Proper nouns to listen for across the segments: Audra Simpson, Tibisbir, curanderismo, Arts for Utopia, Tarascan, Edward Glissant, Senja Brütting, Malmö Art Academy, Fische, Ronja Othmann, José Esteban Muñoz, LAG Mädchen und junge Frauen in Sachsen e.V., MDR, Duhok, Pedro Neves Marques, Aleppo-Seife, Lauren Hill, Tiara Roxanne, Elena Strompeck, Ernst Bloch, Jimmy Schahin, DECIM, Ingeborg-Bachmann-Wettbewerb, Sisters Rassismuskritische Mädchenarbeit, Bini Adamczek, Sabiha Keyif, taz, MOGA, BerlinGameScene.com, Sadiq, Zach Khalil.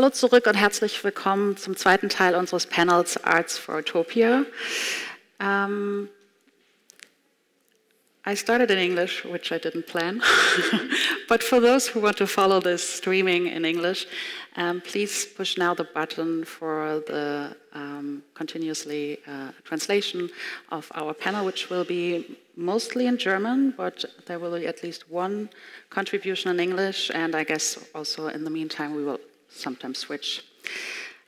Hallo zurück und herzlich willkommen zum zweiten Teil unseres Panels Arts for Utopia. I started in English, which I didn't plan, but for those who want to follow this streaming in English, please push now the button for the continuously translation of our panel, which will be mostly in German, but there will be at least one contribution in English, and I guess also in the meantime we will sometimes switch.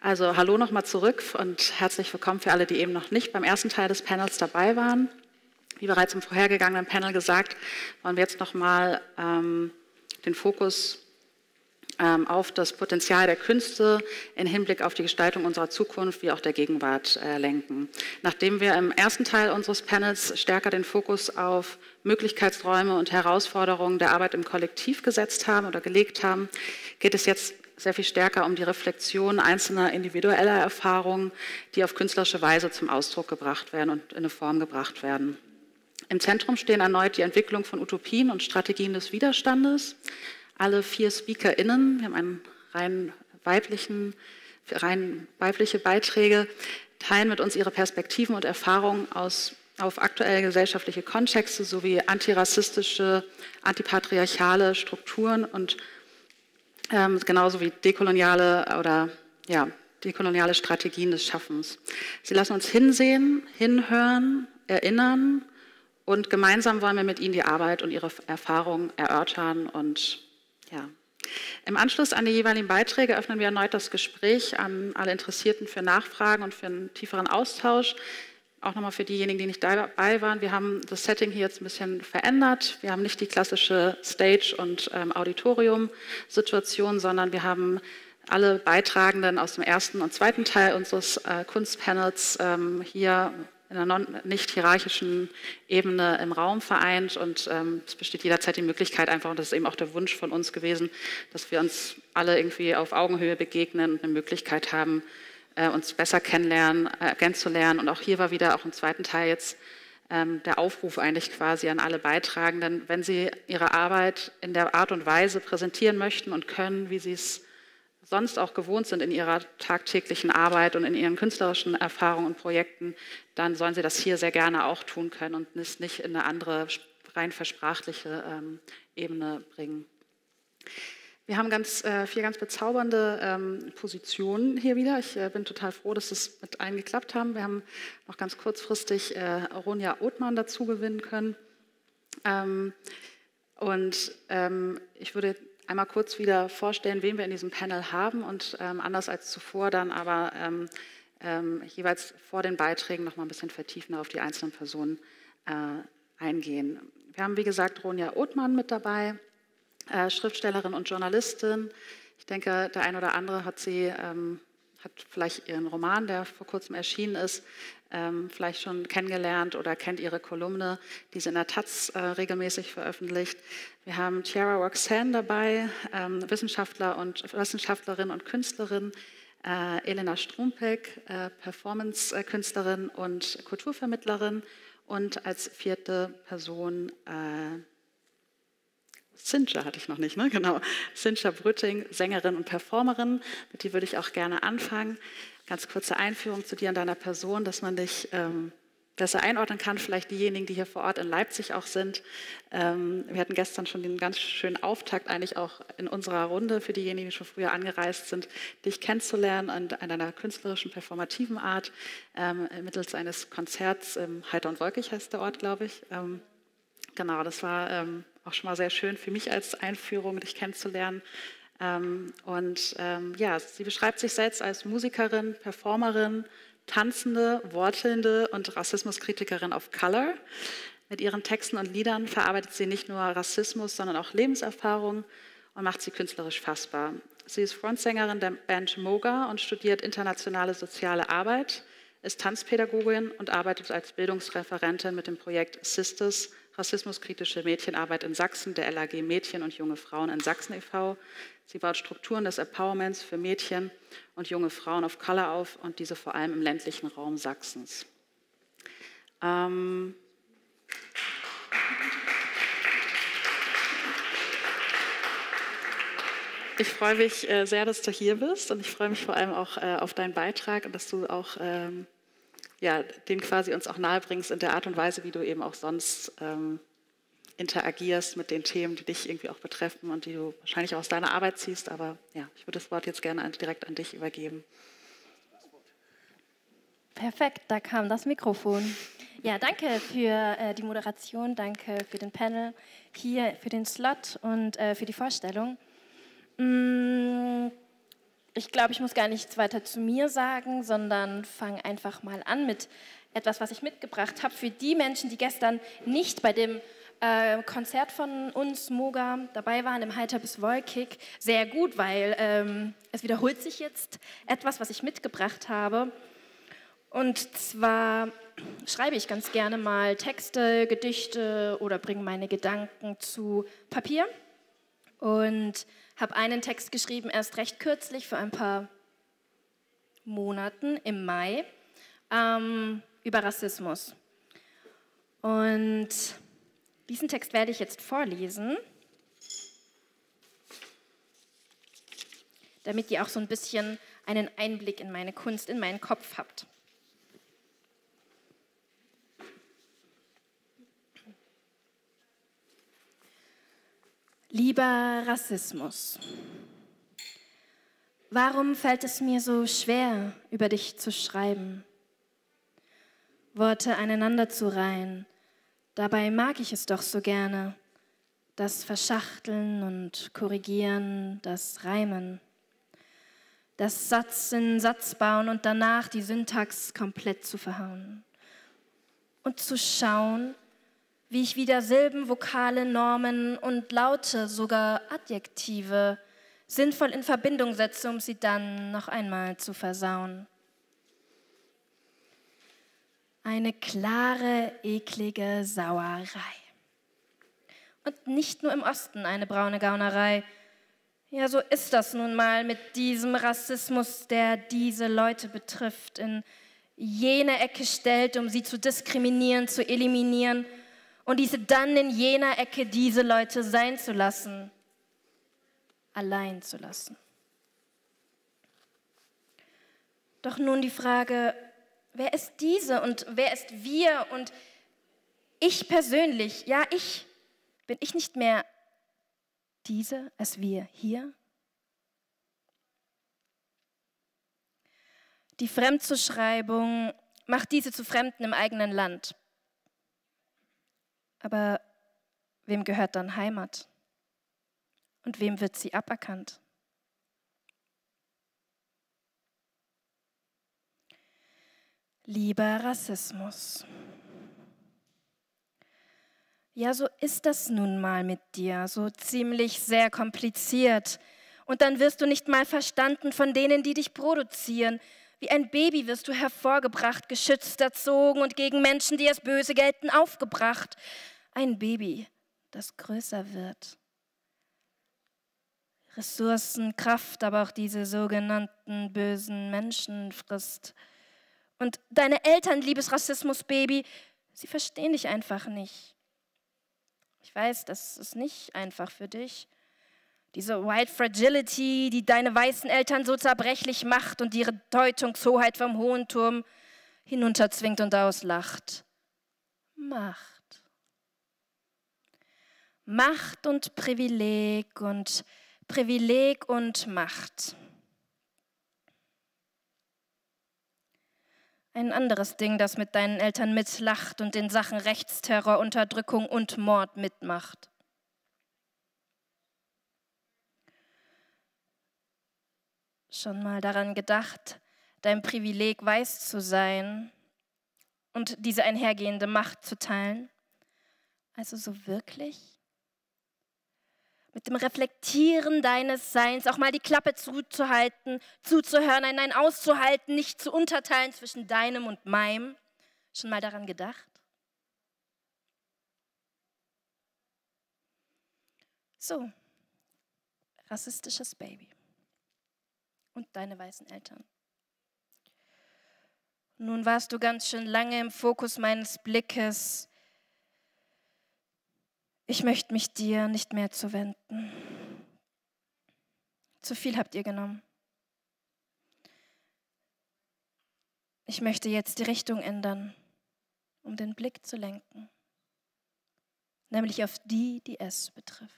Also hallo nochmal zurück und herzlich willkommen für alle, die eben noch nicht beim ersten Teil des Panels dabei waren. Wie bereits im vorhergegangenen Panel gesagt, wollen wir jetzt nochmal den Fokus auf das Potenzial der Künste im Hinblick auf die Gestaltung unserer Zukunft wie auch der Gegenwart lenken. Nachdem wir im ersten Teil unseres Panels stärker den Fokus auf Möglichkeitsräume und Herausforderungen der Arbeit im Kollektiv gesetzt haben oder gelegt haben, geht es jetzt sehr viel stärker um die Reflexion einzelner individueller Erfahrungen, die auf künstlerische Weise zum Ausdruck gebracht werden und in eine Form gebracht werden. Im Zentrum stehen erneut die Entwicklung von Utopien und Strategien des Widerstandes. Alle vier SpeakerInnen, wir haben einen rein weibliche Beiträge, teilen mit uns ihre Perspektiven und Erfahrungen auf aktuelle gesellschaftliche Kontexte sowie antirassistische, antipatriarchale Strukturen und genauso wie dekoloniale oder ja, dekoloniale Strategien des Schaffens. Sie lassen uns hinsehen, hinhören, erinnern und gemeinsam wollen wir mit ihnen die Arbeit und ihre Erfahrungen erörtern. Und ja, im Anschluss an die jeweiligen Beiträge öffnen wir erneut das Gespräch an alle Interessierten für Nachfragen und für einen tieferen Austausch. Auch nochmal für diejenigen, die nicht dabei waren, wir haben das Setting hier jetzt ein bisschen verändert. Wir haben nicht die klassische Stage- und Auditorium-Situation, sondern wir haben alle Beitragenden aus dem ersten und zweiten Teil unseres Kunstpanels hier in einer nicht-hierarchischen Ebene im Raum vereint. Und es besteht jederzeit die Möglichkeit einfach, und das ist eben auch der Wunsch von uns gewesen, dass wir uns alle irgendwie auf Augenhöhe begegnen und eine Möglichkeit haben, uns besser kennenzulernen. Und auch hier war wieder auch im zweiten Teil jetzt der Aufruf eigentlich quasi an alle Beitragenden, wenn sie ihre Arbeit in der Art und Weise präsentieren möchten und können, wie sie es sonst auch gewohnt sind in ihrer tagtäglichen Arbeit und in ihren künstlerischen Erfahrungen und Projekten, dann sollen sie das hier sehr gerne auch tun können und es nicht in eine andere, rein versprachliche Ebene bringen. Wir haben vier ganz bezaubernde Positionen hier wieder. Ich bin total froh, dass es mit allen geklappt haben. Wir haben noch ganz kurzfristig Ronja Othmann dazu gewinnen können. Ich würde einmal kurz wieder vorstellen, wen wir in diesem Panel haben und anders als zuvor dann aber jeweils vor den Beiträgen noch mal ein bisschen vertiefender auf die einzelnen Personen eingehen. Wir haben, wie gesagt, Ronja Othmann mit dabei. Schriftstellerin und Journalistin. Ich denke, der ein oder andere hat sie, hat vielleicht ihren Roman, der vor kurzem erschienen ist, vielleicht schon kennengelernt oder kennt ihre Kolumne, die sie in der Taz regelmäßig veröffentlicht. Wir haben Tiara Roxanne dabei, Wissenschaftlerin und Künstlerin, Elena Strompeck, Performance-Künstlerin und Kulturvermittlerin und als vierte Person Senja hatte ich noch nicht, ne? Genau. Senja Brütting, Sängerin und Performerin, mit die würde ich auch gerne anfangen. Ganz kurze Einführung zu dir und deiner Person, dass man dich besser einordnen kann, vielleicht diejenigen, die hier vor Ort in Leipzig auch sind. Wir hatten gestern schon den ganz schönen Auftakt eigentlich auch in unserer Runde, für diejenigen, die schon früher angereist sind, dich kennenzulernen an deiner künstlerischen, performativen Art, mittels eines Konzerts, Heiter und Wolkig heißt der Ort, glaube ich. Genau, das war auch schon mal sehr schön für mich als Einführung, dich kennenzulernen. Ja, sie beschreibt sich selbst als Musikerin, Performerin, Tanzende, Wortelnde und Rassismuskritikerin of Color. Mit ihren Texten und Liedern verarbeitet sie nicht nur Rassismus, sondern auch Lebenserfahrung und macht sie künstlerisch fassbar. Sie ist Frontsängerin der Band MOGA und studiert internationale soziale Arbeit, ist Tanzpädagogin und arbeitet als Bildungsreferentin mit dem Projekt Sisters Rassismuskritische Mädchenarbeit in Sachsen, der LAG Mädchen und junge Frauen in Sachsen e.V. Sie baut Strukturen des Empowerments für Mädchen und junge Frauen of Color auf und diese vor allem im ländlichen Raum Sachsens. Ich freue mich sehr, dass du hier bist, und ich freue mich vor allem auch auf deinen Beitrag und dass du auch ja, den quasi uns auch nahebringst in der Art und Weise, wie du eben auch sonst interagierst mit den Themen, die dich irgendwie auch betreffen und die du wahrscheinlich auch aus deiner Arbeit ziehst. Aber ja, ich würde das Wort jetzt gerne direkt an dich übergeben. Perfekt, da kam das Mikrofon. Ja, danke für die Moderation, danke für den Panel hier, für den Slot und für die Vorstellung. Ich glaube, ich muss gar nichts weiter zu mir sagen, sondern fange einfach mal an mit etwas, was ich mitgebracht habe. Für die Menschen, die gestern nicht bei dem Konzert von uns, MOGA, dabei waren, im Heiter bis Wolkig, sehr gut, weil es wiederholt sich jetzt etwas, was ich mitgebracht habe. Und zwar schreibe ich ganz gerne mal Texte, Gedichte oder bringe meine Gedanken zu Papier. Und habe einen Text geschrieben, erst recht kürzlich, vor ein paar Monaten, im Mai, über Rassismus. Und diesen Text werde ich jetzt vorlesen, damit ihr auch so ein bisschen einen Einblick in meine Kunst, in meinen Kopf habt. Lieber Rassismus, warum fällt es mir so schwer, über dich zu schreiben? Worte aneinander zu reihen, dabei mag ich es doch so gerne, das Verschachteln und Korrigieren, das Reimen, das Satz in Satz bauen und danach die Syntax komplett zu verhauen und zu schauen, wie ich wieder Silben, Vokale, Normen und Laute, sogar Adjektive, sinnvoll in Verbindung setze, um sie dann noch einmal zu versauen. Eine klare, eklige Sauerei. Und nicht nur im Osten eine braune Gaunerei. Ja, so ist das nun mal mit diesem Rassismus, der diese Leute betrifft, in jene Ecke stellt, um sie zu diskriminieren, zu eliminieren, und diese dann in jener Ecke diese Leute sein zu lassen, allein zu lassen. Doch nun die Frage, wer ist diese und wer ist wir? Und ich persönlich, ja ich, bin ich nicht mehr diese als wir hier? Die Fremdzuschreibung macht diese zu Fremden im eigenen Land. Aber wem gehört dann Heimat? Und wem wird sie aberkannt? Lieber Rassismus. Ja, so ist das nun mal mit dir, so ziemlich sehr kompliziert. Und dann wirst du nicht mal verstanden von denen, die dich produzieren. Wie ein Baby wirst du hervorgebracht, geschützt, erzogen und gegen Menschen, die als böse gelten, aufgebracht. Ein Baby, das größer wird. Ressourcen, Kraft, aber auch diese sogenannten bösen Menschen frisst. Und deine Eltern, liebes Rassismusbaby, sie verstehen dich einfach nicht. Ich weiß, das ist nicht einfach für dich. Diese White Fragility, die deine weißen Eltern so zerbrechlich macht und ihre Deutungshoheit vom hohen Turm hinunterzwingt und auslacht. Macht. Macht und Privileg und Privileg und Macht. Ein anderes Ding, das mit deinen Eltern mitlacht und in Sachen Rechtsterror, Unterdrückung und Mord mitmacht. Schon mal daran gedacht, dein Privileg weiß zu sein und diese einhergehende Macht zu teilen? Also so wirklich? Mit dem Reflektieren deines Seins auch mal die Klappe zuzuhalten, zuzuhören, einen auszuhalten, nicht zu unterteilen zwischen deinem und meinem? Schon mal daran gedacht? So, rassistisches Baby. Und deine weißen Eltern. Nun warst du ganz schön lange im Fokus meines Blickes. Ich möchte mich dir nicht mehr zuwenden. Zu viel habt ihr genommen. Ich möchte jetzt die Richtung ändern, um den Blick zu lenken, nämlich auf die, die es betrifft.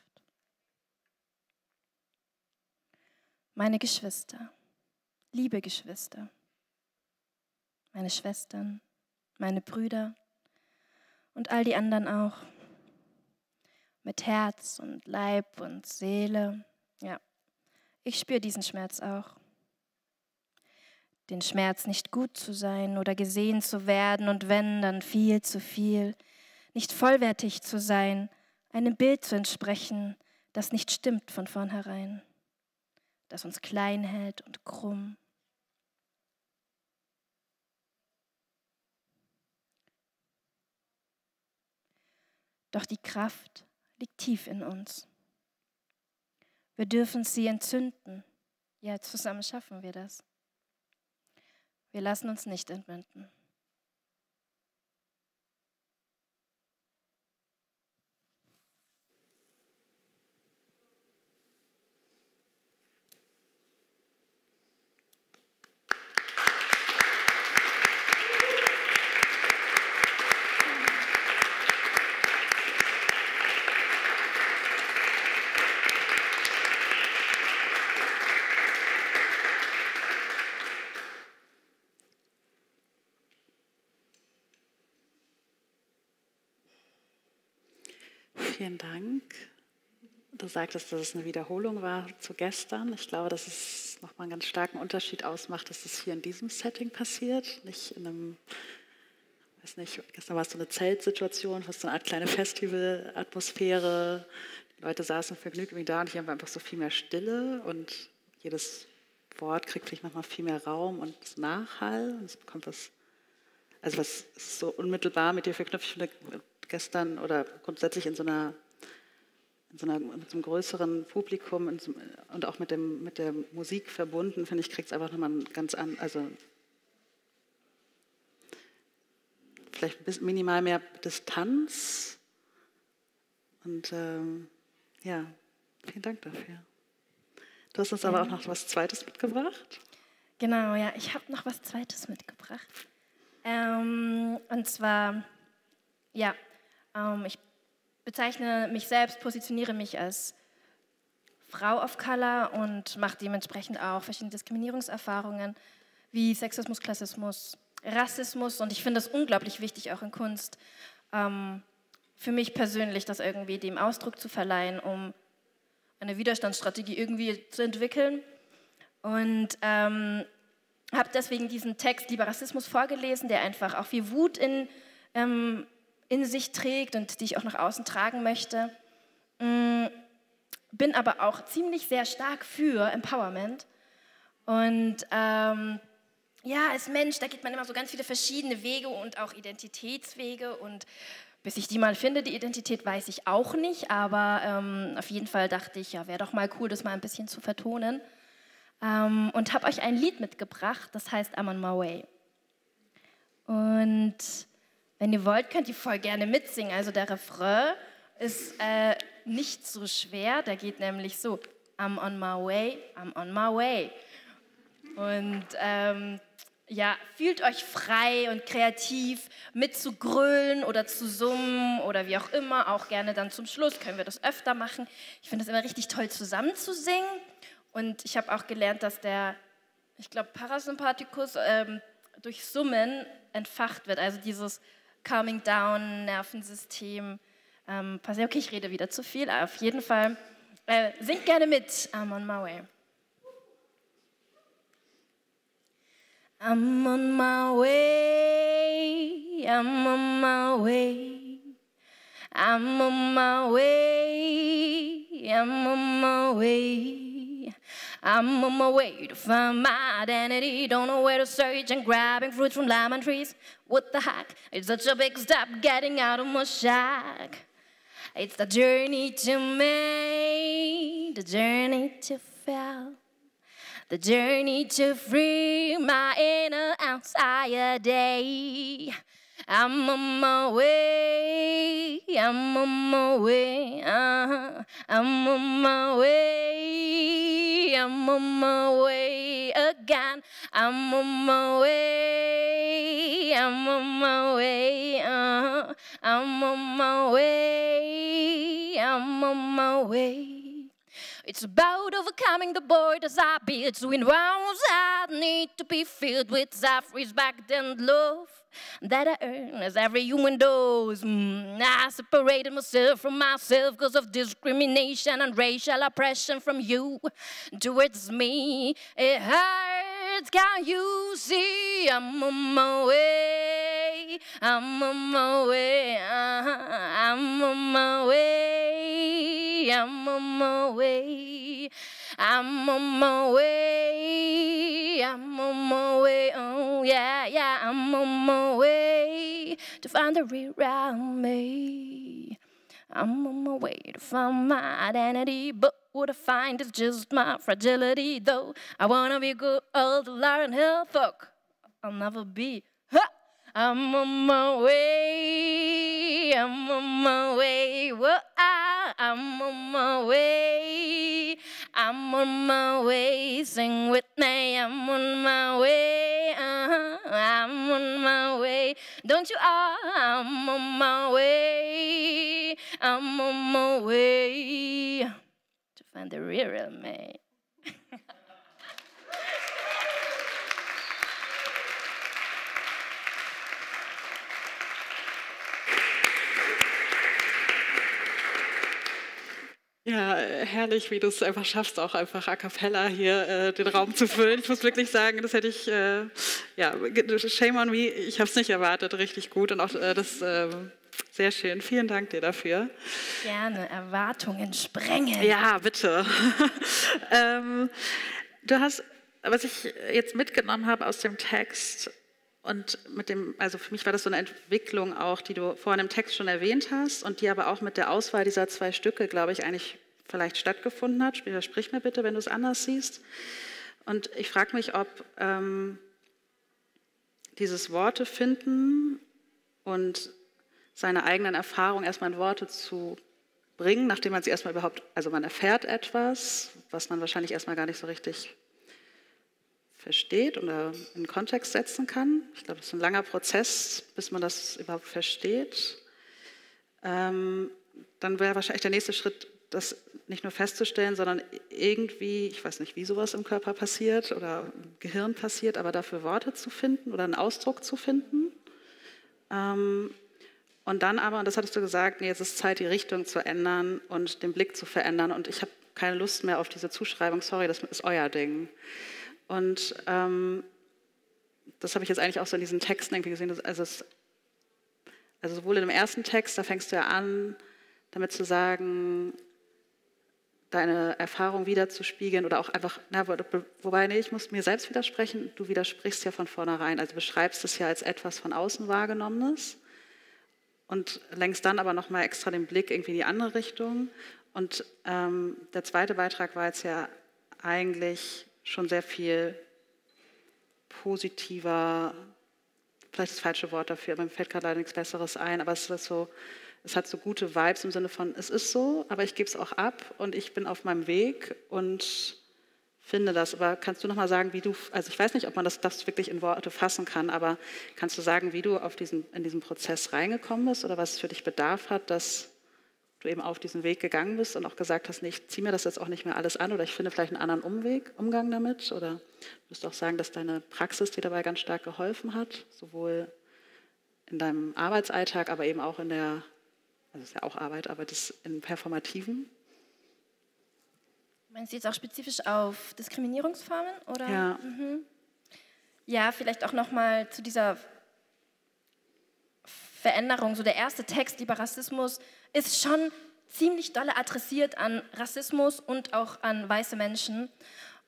Meine Geschwister, liebe Geschwister, meine Schwestern, meine Brüder und all die anderen auch, mit Herz und Leib und Seele, ja, ich spüre diesen Schmerz auch. Den Schmerz, nicht gut zu sein oder gesehen zu werden und wenn, dann viel zu viel. Nicht vollwertig zu sein, einem Bild zu entsprechen, das nicht stimmt von vornherein, das uns klein hält und krumm. Doch die Kraft liegt tief in uns. Wir dürfen sie entzünden. Ja, zusammen schaffen wir das. Wir lassen uns nicht entbinden. Vielen Dank. Du sagtest, dass es eine Wiederholung war zu gestern. Ich glaube, dass es nochmal einen ganz starken Unterschied ausmacht, dass es hier in diesem Setting passiert. Nicht in einem, weiß nicht, gestern war es so eine Zeltsituation, fast so eine Art kleine Festivalatmosphäre. Die Leute saßen vergnügt irgendwie da und hier haben wir einfach so viel mehr Stille und jedes Wort kriegt vielleicht nochmal viel mehr Raum und Nachhall. Und es bekommt was, also was ist so unmittelbar mit dir verknüpft. Gestern oder grundsätzlich mit so einem größeren Publikum und auch mit der Musik verbunden, finde ich, kriegt es einfach nochmal ganz an, also vielleicht ein bisschen minimal mehr Distanz. Und ja, vielen Dank dafür. Du hast uns aber auch noch was Zweites mitgebracht. Genau, ja, ich habe noch was Zweites mitgebracht. Und zwar, ja, ich bezeichne mich selbst, positioniere mich als Frau of Color und mache dementsprechend auch verschiedene Diskriminierungserfahrungen wie Sexismus, Klassismus, Rassismus. Und ich finde das unglaublich wichtig, auch in Kunst, für mich persönlich das irgendwie dem Ausdruck zu verleihen, um eine Widerstandsstrategie irgendwie zu entwickeln. Und habe deswegen diesen Text "Lieber Rassismus" vorgelesen, der einfach auch viel Wut in sich trägt und die ich auch nach außen tragen möchte. Bin aber auch ziemlich sehr stark für Empowerment. Und ja, als Mensch, da geht man immer so ganz viele verschiedene Wege und auch Identitätswege. Und bis ich die mal finde, die Identität, weiß ich auch nicht. Aber auf jeden Fall dachte ich, ja, wäre doch mal cool, das mal ein bisschen zu vertonen. Und habe euch ein Lied mitgebracht, das heißt "I'm on my way". Und wenn ihr wollt, könnt ihr voll gerne mitsingen. Also der Refrain ist nicht so schwer. Der geht nämlich so: I'm on my way, I'm on my way. Und ja, fühlt euch frei und kreativ mitzugrölen oder zu summen oder wie auch immer. Auch gerne dann zum Schluss können wir das öfter machen. Ich finde das immer richtig toll, zusammen zu singen. Und ich habe auch gelernt, dass der, ich glaube, Parasympathikus durch Summen entfacht wird. Also dieses Calming Down, Nervensystem. Okay, ich rede wieder zu viel, aber auf jeden Fall singt gerne mit. I'm on my way. I'm on my way, I'm on my way, I'm on my way, I'm on my way. I'm on my way to find my identity. Don't know where to search and grabbing fruits from lemon trees. What the heck? It's such a big step getting out of my shack. It's the journey to me, the journey to fail, the journey to free my inner anxiety. I'm on my way, I'm on my way, I'm on my way, I'm on my way again. I'm on my way, I'm on my way, I'm on my way, I'm on my way. It's about overcoming the borders I built, doing rounds I need to be filled with self respect and love that I earn as every human does. I separated myself from myself because of discrimination and racial oppression from you towards me. It hurts, can you see? I'm on my way, I'm on my way, I'm on my way. I'm on my way, I'm on my way, I'm on my way, oh yeah, yeah, I'm on my way to find the real round me. I'm on my way to find my identity, but what I find is just my fragility, though I wanna be good old Lauren Hill, fuck, I'll never be, huh. I'm on my way, I'm on my way, well, I'm on my way, I'm on my way, sing with me, I'm on my way, I'm on my way, don't you all, I'm on my way, I'm on my way, to find the real me. Ja, herrlich, wie du es einfach schaffst, auch einfach a cappella hier den Raum zu füllen. Ich muss wirklich sagen, das hätte ich, ja, shame on me, ich habe es nicht erwartet, richtig gut und auch das, sehr schön. Vielen Dank dir dafür. Gerne, Erwartungen sprengen. Ja, bitte. Du hast, was ich jetzt mitgenommen habe aus dem Text und mit dem, also für mich war das so eine Entwicklung auch, die du vorhin im Text schon erwähnt hast und die aber auch mit der Auswahl dieser zwei Stücke, glaube ich, eigentlich vielleicht stattgefunden hat. Sprich mir bitte, wenn du es anders siehst. Und ich frage mich, ob dieses Worte finden und seine eigenen Erfahrungen erstmal in Worte zu bringen, nachdem man sie erstmal überhaupt, also man erfährt etwas, was man wahrscheinlich erstmal gar nicht so richtig versteht oder in Kontext setzen kann. Ich glaube, das ist ein langer Prozess, bis man das überhaupt versteht. Dann wäre wahrscheinlich der nächste Schritt, das nicht nur festzustellen, sondern irgendwie, ich weiß nicht, wie sowas im Körper passiert oder im Gehirn passiert, aber dafür Worte zu finden oder einen Ausdruck zu finden. Und dann aber, und das hattest du gesagt, nee, jetzt ist Zeit, die Richtung zu ändern und den Blick zu verändern. Und ich habe keine Lust mehr auf diese Zuschreibung, sorry, das ist euer Ding. Und das habe ich jetzt eigentlich auch so in diesen Texten irgendwie gesehen. Also sowohl in dem ersten Text, da fängst du ja an, damit zu sagen, deine Erfahrung wiederzuspiegeln oder auch einfach, na, wobei, nee, ich muss mir selbst widersprechen, du widersprichst ja von vornherein, also beschreibst es ja als etwas von außen Wahrgenommenes und lenkst dann aber nochmal extra den Blick irgendwie in die andere Richtung. Und der zweite Beitrag war jetzt ja eigentlich schon sehr viel positiver, vielleicht das falsche Wort dafür, aber mir fällt gerade leider nichts Besseres ein, aber es ist so, es hat so gute Vibes im Sinne von, es ist so, aber ich gebe es auch ab und ich bin auf meinem Weg und finde das. Aber kannst du nochmal sagen, wie du, also ich weiß nicht, ob man das wirklich in Worte fassen kann, aber kannst du sagen, wie du auf in diesen Prozess reingekommen bist oder was es für dich bedarf hat, dass du eben auf diesen Weg gegangen bist und auch gesagt hast, nee, ich ziehe mir das jetzt auch nicht mehr alles an oder ich finde vielleicht einen anderen Umgang damit oder würdest du auch sagen, dass deine Praxis dir dabei ganz stark geholfen hat, sowohl in deinem Arbeitsalltag, aber eben auch in der, also es ist ja auch Arbeit, aber das in Performativen? Meinst du jetzt auch spezifisch auf Diskriminierungsformen? Oder? Ja. Mhm. Ja, vielleicht auch nochmal zu dieser Veränderung, so der erste Text über Rassismus ist schon ziemlich doll adressiert an Rassismus und auch an weiße Menschen.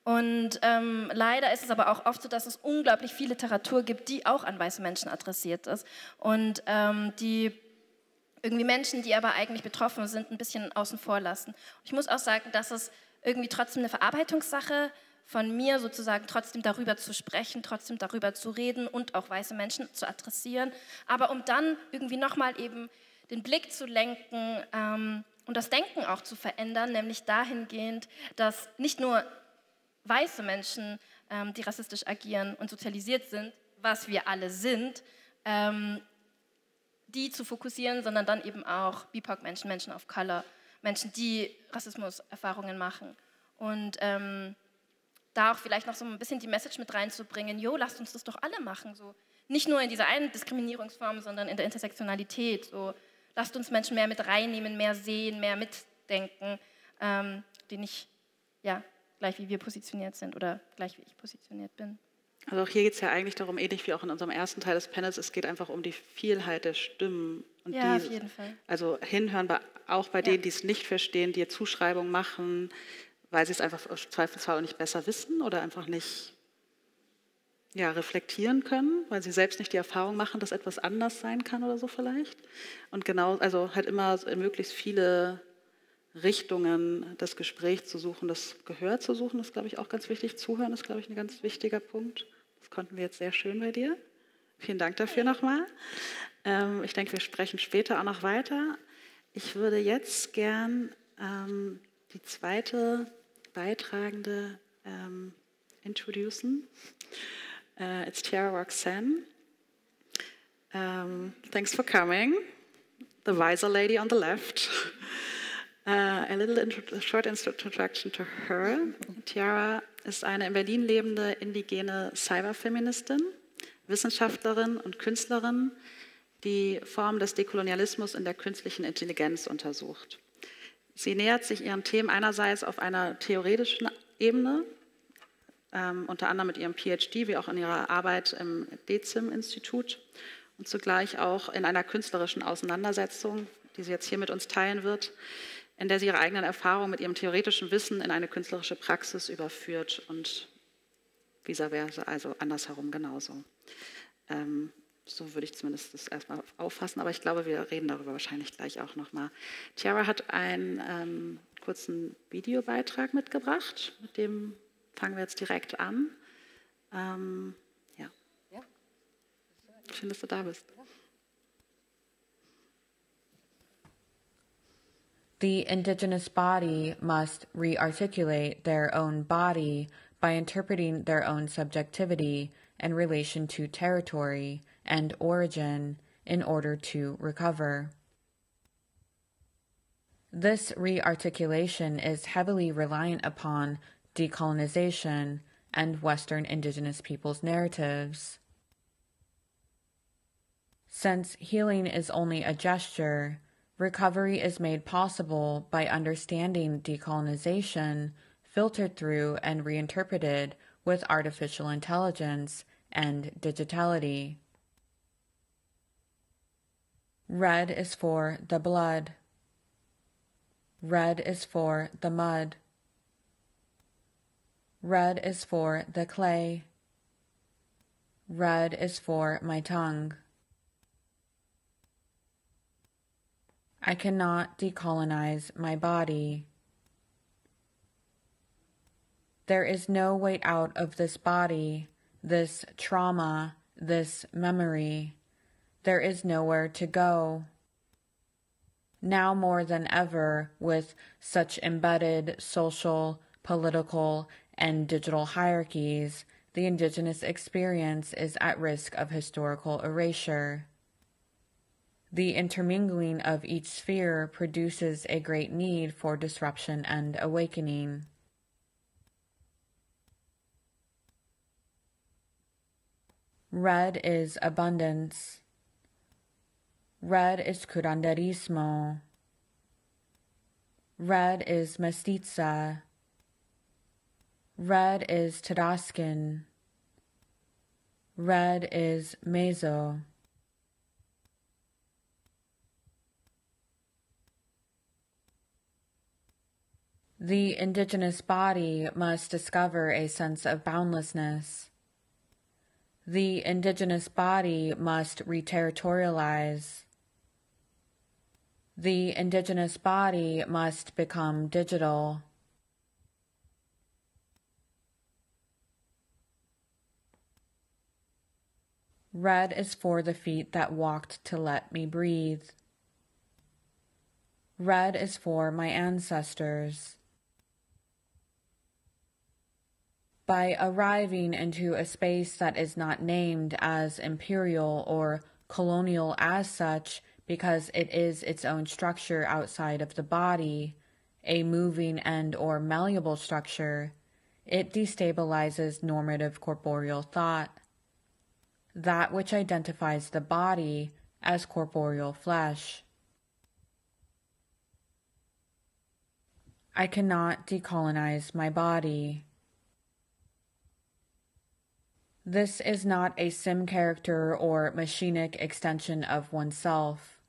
Und leider ist es aber auch oft so, dass es unglaublich viel Literatur gibt, die auch an weiße Menschen adressiert ist. Und die irgendwie Menschen, die aber eigentlich betroffen sind, ein bisschen außen vor lassen. Ich muss auch sagen, dass es irgendwie trotzdem eine Verarbeitungssache von mir sozusagen trotzdem darüber zu sprechen, trotzdem darüber zu reden und auch weiße Menschen zu adressieren, aber um dann irgendwie nochmal eben den Blick zu lenken und das Denken auch zu verändern, nämlich dahingehend, dass nicht nur weiße Menschen, die rassistisch agieren und sozialisiert sind, was wir alle sind, die zu fokussieren, sondern dann eben auch BIPOC-Menschen, Menschen of Color, Menschen, die Rassismuserfahrungen machen. Und da auch vielleicht noch so ein bisschen die Message mit reinzubringen, jo, lasst uns das doch alle machen. So. Nicht nur in dieser einen Diskriminierungsform, sondern in der Intersektionalität. So. Lasst uns Menschen mehr mit reinnehmen, mehr sehen, mehr mitdenken, die nicht gleich wie wir positioniert sind oder gleich wie ich positioniert bin. Also auch hier geht es ja eigentlich darum, ähnlich wie auch in unserem ersten Teil des Panels, es geht einfach um die Vielheit der Stimmen. Und ja, auf jeden Fall. Also hinhören, auch bei denen, die es nicht verstehen, die Zuschreibungen machen, weil sie es einfach im Zweifelsfall nicht besser wissen oder einfach nicht reflektieren können, weil sie selbst nicht die Erfahrung machen, dass etwas anders sein kann oder so vielleicht. Und genau, also halt immer möglichst viele Richtungen, das Gespräch zu suchen, das Gehör zu suchen, ist, glaube ich, auch ganz wichtig. Zuhören ist, glaube ich, ein ganz wichtiger Punkt. Das konnten wir jetzt sehr schön bei dir. Vielen Dank dafür nochmal. Ich denke, wir sprechen später auch noch weiter. Ich würde jetzt gern die zweite Beitragende introducen. It's Tiara Roxanne. Thanks for coming. The wiser lady on the left. A little short introduction to her. Tiara ist eine in Berlin lebende indigene Cyberfeministin, Wissenschaftlerin und Künstlerin, die Formen des Dekolonialismus in der künstlichen Intelligenz untersucht. Sie nähert sich ihren Themen einerseits auf einer theoretischen Ebene, unter anderem mit ihrem PhD, wie auch in ihrer Arbeit im DECIM-Institut, und zugleich auch in einer künstlerischen Auseinandersetzung, die sie jetzt hier mit uns teilen wird, in der sie ihre eigenen Erfahrungen mit ihrem theoretischen Wissen in eine künstlerische Praxis überführt und vice versa, also andersherum genauso. So würde ich zumindest das erstmal auffassen, aber ich glaube, wir reden darüber wahrscheinlich gleich auch nochmal. Tiara hat einen kurzen Videobeitrag mitgebracht, mit dem fangen wir jetzt direkt an. Schön, dass du da bist. The indigenous body must re-articulate their own body by interpreting their own subjectivity and relation to territory and origin in order to recover. This re-articulation is heavily reliant upon decolonization and Western indigenous peoples' narratives. Since healing is only a gesture, recovery is made possible by understanding decolonization filtered through and reinterpreted with artificial intelligence and digitality. Red is for the blood. Red is for the mud. Red is for the clay. Red is for my tongue. I cannot decolonize my body. There is no way out of this body, this trauma, this memory. There is nowhere to go. Now more than ever, with such embedded social, political, and digital hierarchies, the indigenous experience is at risk of historical erasure. The intermingling of each sphere produces a great need for disruption and awakening. Red is abundance. Red is curanderismo. Red is mestiza. Red is Tarascan. Red is meso. The indigenous body must discover a sense of boundlessness. The indigenous body must reterritorialize. The indigenous body must become digital. Red is for the feet that walked to let me breathe. Red is for my ancestors. By arriving into a space that is not named as imperial or colonial as such, because it is its own structure outside of the body, a moving and or malleable structure, it destabilizes normative corporeal thought. That which identifies the body as corporeal flesh. I cannot decolonize my body. This is not a sim character or machinic extension of oneself.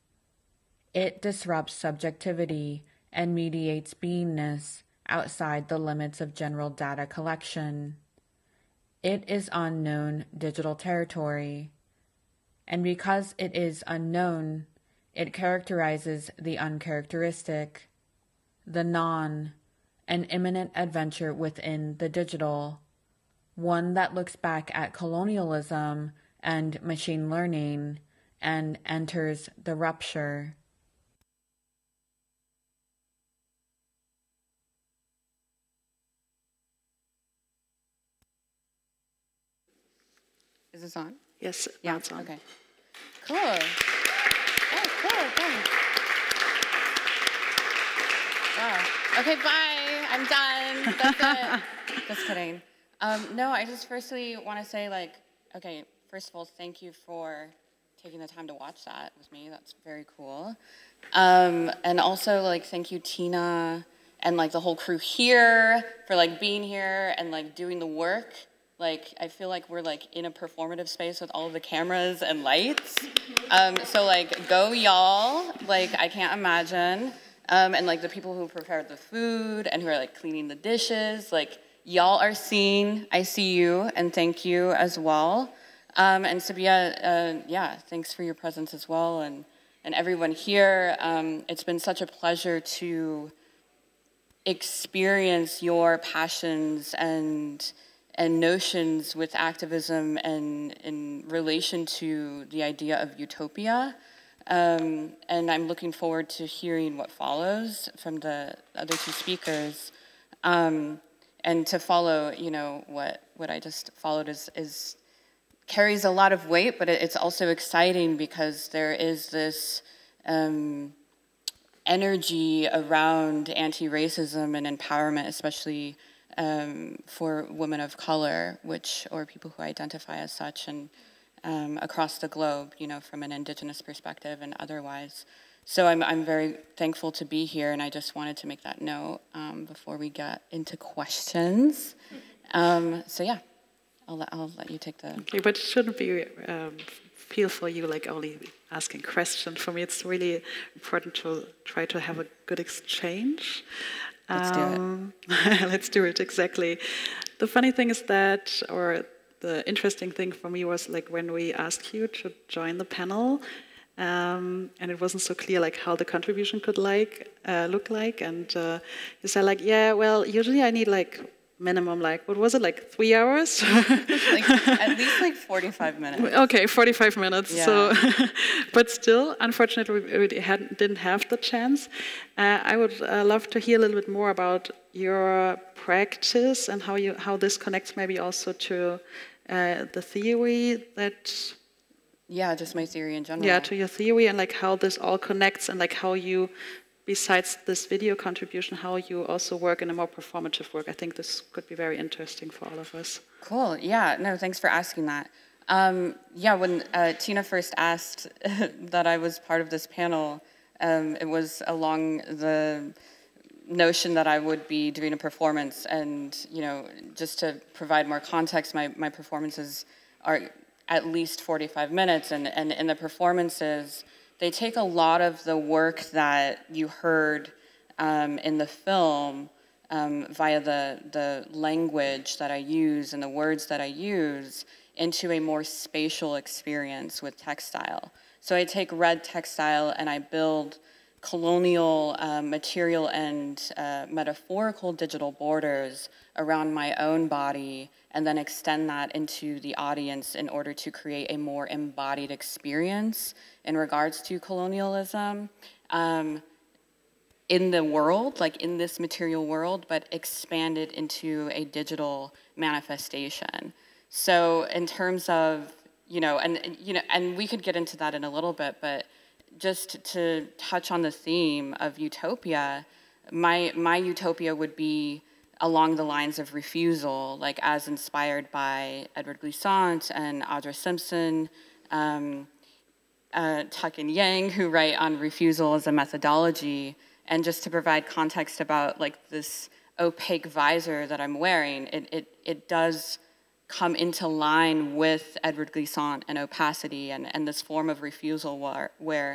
It disrupts subjectivity and mediates beingness outside the limits of general data collection. It is unknown digital territory, and because it is unknown, it characterizes the uncharacteristic, the non, an imminent adventure within the digital, one that looks back at colonialism and machine learning and enters the rupture. Is this on? Yes, yeah, it's on. Okay. Cool. Oh, cool. Thanks. Wow. Okay, bye. I'm done. That's it. Just kidding. No, I just firstly want to say, like, okay, first of all, thank you for taking the time to watch that with me. That's very cool. And also, like, thank you, Tina, and, like, the whole crew here for, like, being here and, like, doing the work. Like, I feel like we're, like, in a performative space with all the cameras and lights. So, like, go, y'all. Like, I can't imagine. And, like, the people who prepared the food and who are, like, cleaning the dishes. Like, y'all are seen. I see you. And thank you as well. And Sabia, yeah, thanks for your presence as well. And everyone here. It's been such a pleasure to experience your passions and notions with activism and in relation to the idea of utopia. And I'm looking forward to hearing what follows from the other two speakers. And to follow, you know, what I just followed is carries a lot of weight, but it's also exciting because there is this energy around anti-racism and empowerment, especially for women of color, or people who identify as such, and across the globe, you know, from an indigenous perspective and otherwise. So I'm very thankful to be here, and I just wanted to make that note before we get into questions. So yeah, I'll let you take the. Okay, but it shouldn't be feel for you like only asking questions. For me, it's really important to try to have a good exchange. Let's do it. Let's do it, exactly. The funny thing is that, or the interesting thing for me was, like, when we asked you to join the panel, and it wasn't so clear, like, how the contribution could, like, look like, and you said, like, yeah, well, usually I need, like, minimum, like, what was it, like, 3 hours? Like, at least, like, 45 minutes. Okay, 45 minutes. Yeah. So, but still, unfortunately, we didn't have the chance. I would love to hear a little bit more about your practice and how this connects maybe also to the theory that... Yeah, just my theory in general. Yeah, to your theory and, like, how this all connects and, like, how you... Besides this video contribution, how you also work in a more performative work. I think this could be very interesting for all of us. Cool, yeah, no, thanks for asking that. Yeah, when Tina first asked that I was part of this panel, it was along the notion that I would be doing a performance, and, you know, just to provide more context, my performances are at least 45 minutes, and in the performances, they take a lot of the work that you heard in the film via the language that I use and the words that I use into a more spatial experience with textile. So I take red textile and I build colonial material and metaphorical digital borders around my own body and then extend that into the audience in order to create a more embodied experience in regards to colonialism in the world, like in this material world, but expanded into a digital manifestation. So in terms of, and we could get into that in a little bit, but just to touch on the theme of utopia, my utopia would be along the lines of refusal, like as inspired by Edward Glissant and Audra Simpson, Tuck and Yang, who write on refusal as a methodology. And just to provide context about like this opaque visor that I'm wearing, it does come into line with Edward Glissant and opacity and this form of refusal where,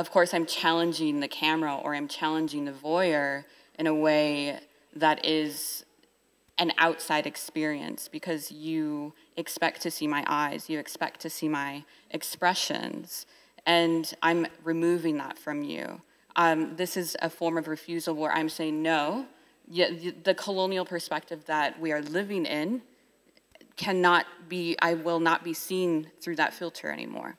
of course, I'm challenging the camera or I'm challenging the voyeur in a way that is an outside experience because you expect to see my eyes, you expect to see my expressions, and I'm removing that from you. This is a form of refusal where I'm saying no, the colonial perspective that we are living in cannot be, I will not be seen through that filter anymore.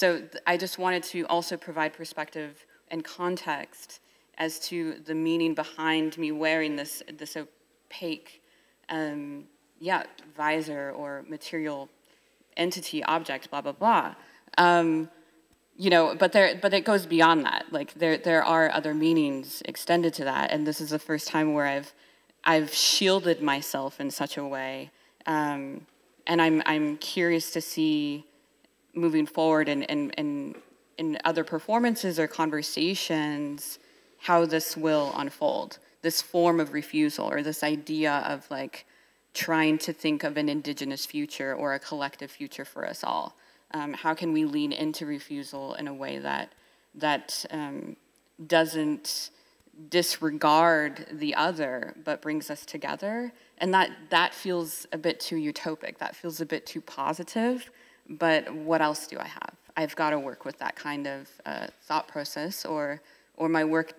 So I just wanted to also provide perspective and context as to the meaning behind me wearing this opaque, visor or material entity, object, blah, blah, blah. But it goes beyond that. Like there are other meanings extended to that, and this is the first time where I've shielded myself in such a way. And I'm curious to see moving forward in other performances or conversations how this will unfold, this form of refusal or this idea of like trying to think of an indigenous future or a collective future for us all. How can we lean into refusal in a way that doesn't disregard the other but brings us together? And that feels a bit too utopic, that feels a bit too positive, but what else do I have? I've got to work with that kind of thought process or my work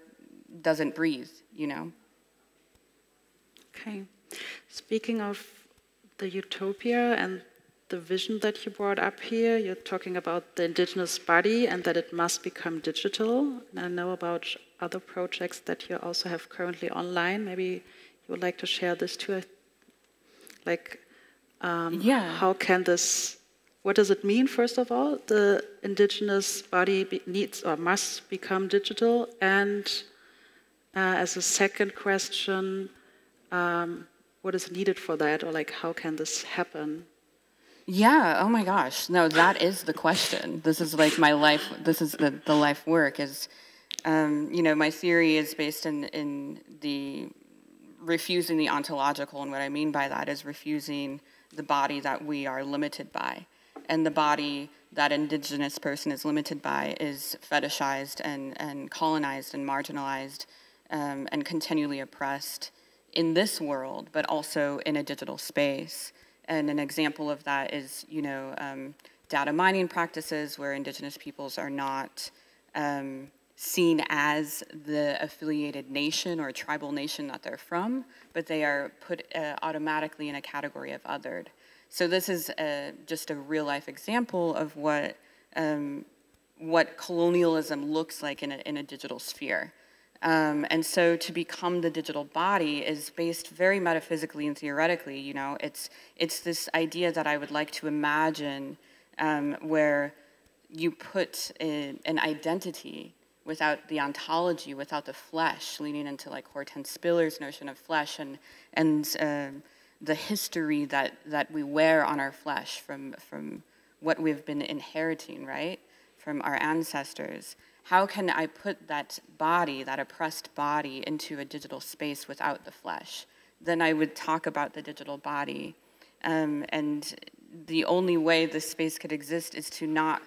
doesn't breathe, Okay. Speaking of the utopia and the vision that you brought up here, you're talking about the indigenous body and that it must become digital. And I know about other projects that you also have currently online. Maybe would like to share this too, how can this, what does it mean, first of all, the indigenous body needs or must become digital, and as a second question, what is needed for that, or like how can this happen? Yeah, oh my gosh, no, that is the question. This is like my life, this is the life work is, my theory is based in the refusing the ontological, and what I mean by that is refusing the body that we are limited by. And the body that indigenous person is limited by is fetishized and colonized and marginalized and continually oppressed in this world, but also in a digital space. And an example of that is, data mining practices where indigenous peoples are not seen as the affiliated nation or tribal nation that they're from, but they are put automatically in a category of othered. So this is just a real life example of what colonialism looks like in a digital sphere. And so to become the digital body is based very metaphysically and theoretically, it's this idea that I would like to imagine where you put an identity without the ontology, without the flesh, leaning into like Hortense Spiller's notion of flesh and the history that we wear on our flesh from what we've been inheriting, right? From our ancestors. How can I put that body, that oppressed body, into a digital space without the flesh? Then I would talk about the digital body. And the only way this space could exist is to not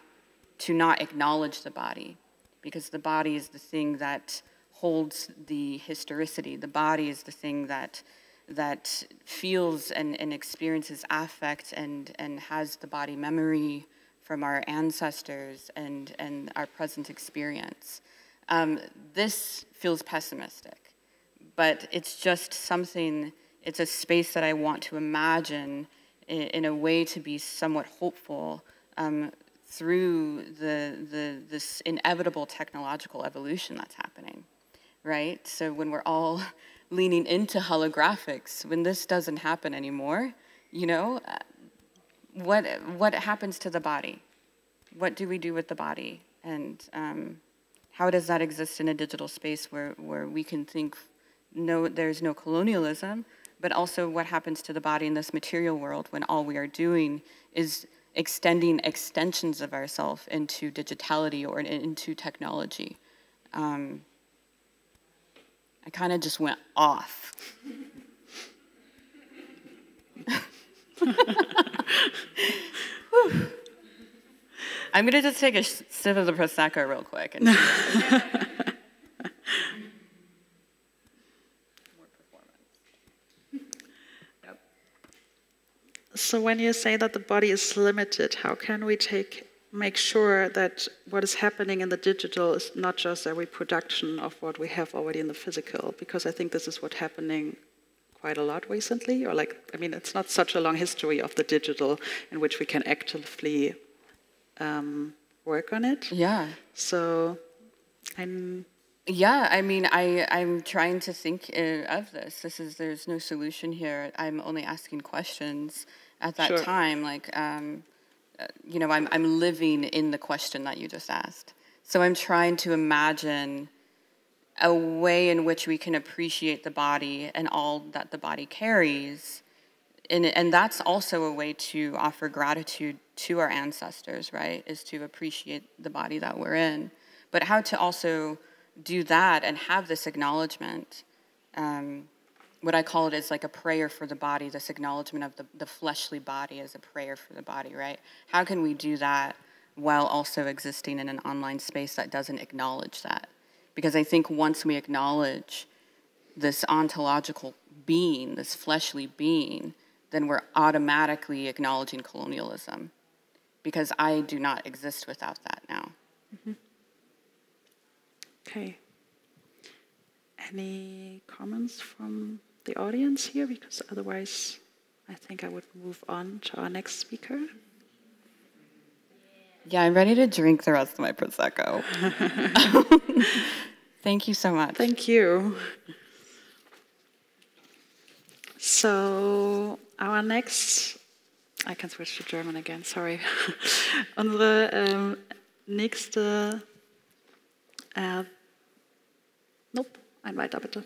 acknowledge the body, because the body is the thing that holds the historicity. The body is the thing that feels and experiences affect and has the body memory from our ancestors and our present experience. This feels pessimistic, but it's just something, it's a space that I want to imagine in a way to be somewhat hopeful through this inevitable technological evolution that's happening, right? So when we're all leaning into holographics, when this doesn't happen anymore, you know, what happens to the body? What do we do with the body? And how does that exist in a digital space where we can think, no, there's no colonialism, but also what happens to the body in this material world when all we are doing is extending extensions of ourselves into digitality or into technology. I kind of just went off. I'm gonna just take a sip of the Prosecco real quick. And so when you say that the body is limited, how can we make sure that what is happening in the digital is not just a reproduction of what we have already in the physical? Because I think this is what's happening quite a lot recently, or like, I mean, it's not such a long history of the digital in which we can actively work on it. Yeah. So I'm... Yeah, I mean, I'm trying to think of this. There's no solution here. I'm only asking questions at that time. Like, you know, I'm living in the question that you just asked. So I'm trying to imagine a way in which we can appreciate the body and all that the body carries. And that's also a way to offer gratitude to our ancestors, right? Is to appreciate the body that we're in. But how to also do that and have this acknowledgement. What I call it is like a prayer for the body, this acknowledgement of the fleshly body as a prayer for the body, right? How can we do that while also existing in an online space that doesn't acknowledge that? Because I think once we acknowledge this ontological being, this fleshly being, then we're automatically acknowledging colonialism. Because I do not exist without that now. Mm-hmm. Okay. Any comments from the audience here? Because otherwise, I think I would move on to our next speaker. Yeah, I'm ready to drink the rest of my Prosecco. Thank you so much. Thank you. So, our next... I can switch to German again, sorry. Unsere nächste... Nope, ein weiter bitte.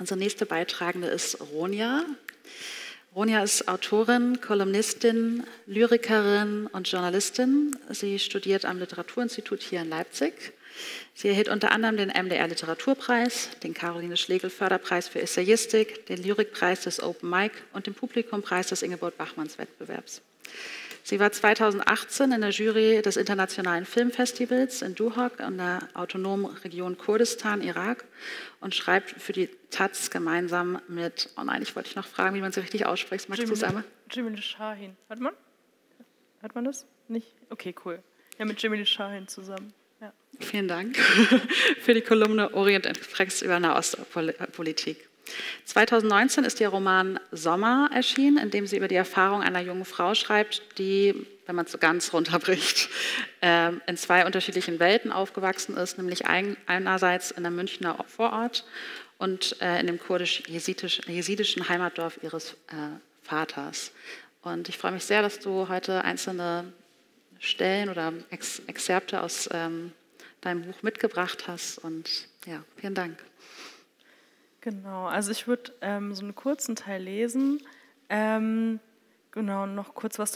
Unsere nächste Beitragende ist Ronja. Ronja ist Autorin, Kolumnistin, Lyrikerin und Journalistin. Sie studiert am Literaturinstitut hier in Leipzig. Sie erhielt unter anderem den MDR-Literaturpreis, den Caroline-Schlegel-Förderpreis für Essayistik, den Lyrikpreis des Open Mic und den Publikumpreis des Ingeborg-Bachmanns-Wettbewerbs. Sie war 2018 in der Jury des Internationalen Filmfestivals in Duhok in der autonomen Region Kurdistan, Irak, und schreibt für die Taz gemeinsam mit, oh nein, ich wollte dich noch fragen, wie man sie richtig ausspricht. Magst du es einmal? Jimmy Schahin. Hat man? Hat man das? Nicht? Okay, cool. Ja, mit Jimmy Schahin zusammen. Ja. Vielen Dank für die Kolumne Orient Express über Nahostpolitik. 2019 ist ihr Roman Sommer erschienen, in dem sie über die Erfahrung einer jungen Frau schreibt, die, wenn man es so ganz runterbricht, in zwei unterschiedlichen Welten aufgewachsen ist, nämlich einerseits in einem Münchner Vorort und in dem kurdisch-jesidischen Heimatdorf ihres Vaters. Und ich freue mich sehr, dass du heute einzelne Stellen oder Exzerpte aus deinem Buch mitgebracht hast. Und ja, vielen Dank. Genau, also ich würde so einen kurzen Teil lesen, genau, noch kurz was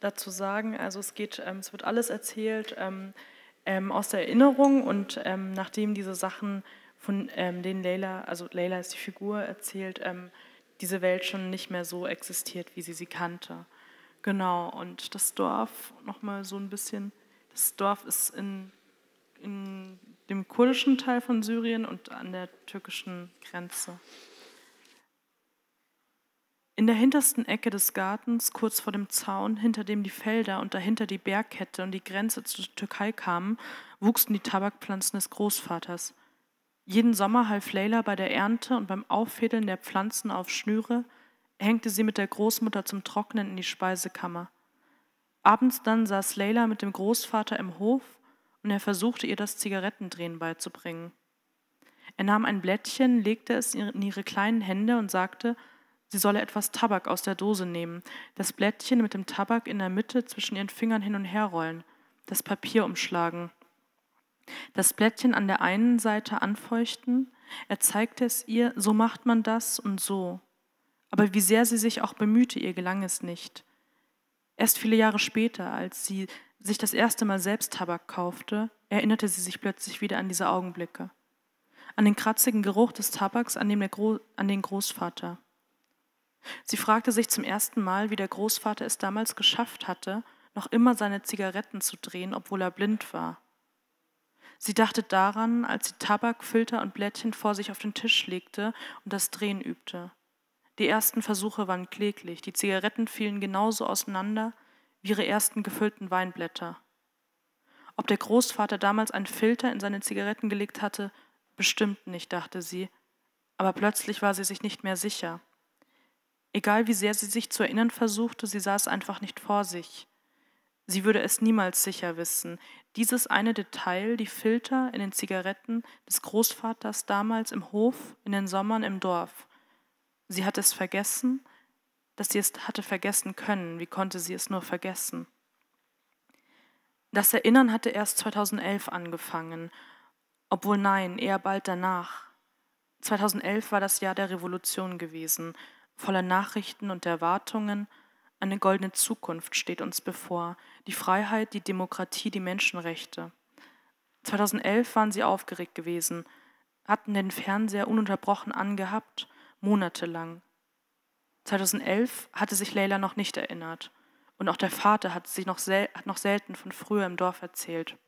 dazu sagen. Also es wird alles erzählt aus der Erinnerung und nachdem diese Sachen von denen Leila, also Leila ist die Figur, erzählt, diese Welt schon nicht mehr so existiert, wie sie sie kannte. Genau, und das Dorf, nochmal so ein bisschen, das Dorf ist in dem kurdischen Teil von Syrien und an der türkischen Grenze. In der hintersten Ecke des Gartens, kurz vor dem Zaun, hinter dem die Felder und dahinter die Bergkette und die Grenze zur Türkei kamen, wuchsen die Tabakpflanzen des Großvaters. Jeden Sommer half Leyla bei der Ernte und beim Auffädeln der Pflanzen auf Schnüre, hängte sie mit der Großmutter zum Trocknen in die Speisekammer. Abends dann saß Leyla mit dem Großvater im Hof und er versuchte ihr das Zigarettendrehen beizubringen. Er nahm ein Blättchen, legte es in ihre kleinen Hände und sagte, sie solle etwas Tabak aus der Dose nehmen, das Blättchen mit dem Tabak in der Mitte zwischen ihren Fingern hin und her rollen, das Papier umschlagen, das Blättchen an der einen Seite anfeuchten. Er zeigte es ihr, so macht man das und so. Aber wie sehr sie sich auch bemühte, ihr gelang es nicht. Erst viele Jahre später, als sie sich das erste Mal selbst Tabak kaufte, erinnerte sie sich plötzlich wieder an diese Augenblicke, an den kratzigen Geruch des Tabaks an den Großvater. Sie fragte sich zum ersten Mal, wie der Großvater es damals geschafft hatte, noch immer seine Zigaretten zu drehen, obwohl er blind war. Sie dachte daran, als sie Tabak, Filter und Blättchen vor sich auf den Tisch legte und das Drehen übte. Die ersten Versuche waren kläglich, die Zigaretten fielen genauso auseinander wie ihre ersten gefüllten Weinblätter. Ob der Großvater damals einen Filter in seine Zigaretten gelegt hatte, bestimmt nicht, dachte sie, aber plötzlich war sie sich nicht mehr sicher. Egal wie sehr sie sich zu erinnern versuchte, sie sah es einfach nicht vor sich. Sie würde es niemals sicher wissen. Dieses eine Detail, die Filter in den Zigaretten des Großvaters damals im Hof, in den Sommern im Dorf. Sie hatte es vergessen, dass sie es hatte vergessen können. Wie konnte sie es nur vergessen? Das Erinnern hatte erst 2011 angefangen. Obwohl nein, eher bald danach. 2011 war das Jahr der Revolution gewesen. Voller Nachrichten und Erwartungen, eine goldene Zukunft steht uns bevor, die Freiheit, die Demokratie, die Menschenrechte. 2011 waren sie aufgeregt gewesen, hatten den Fernseher ununterbrochen angehabt, monatelang. 2011 hatte sich Leyla noch nicht erinnert und auch der Vater hatte sie noch selten von früher im Dorf erzählt.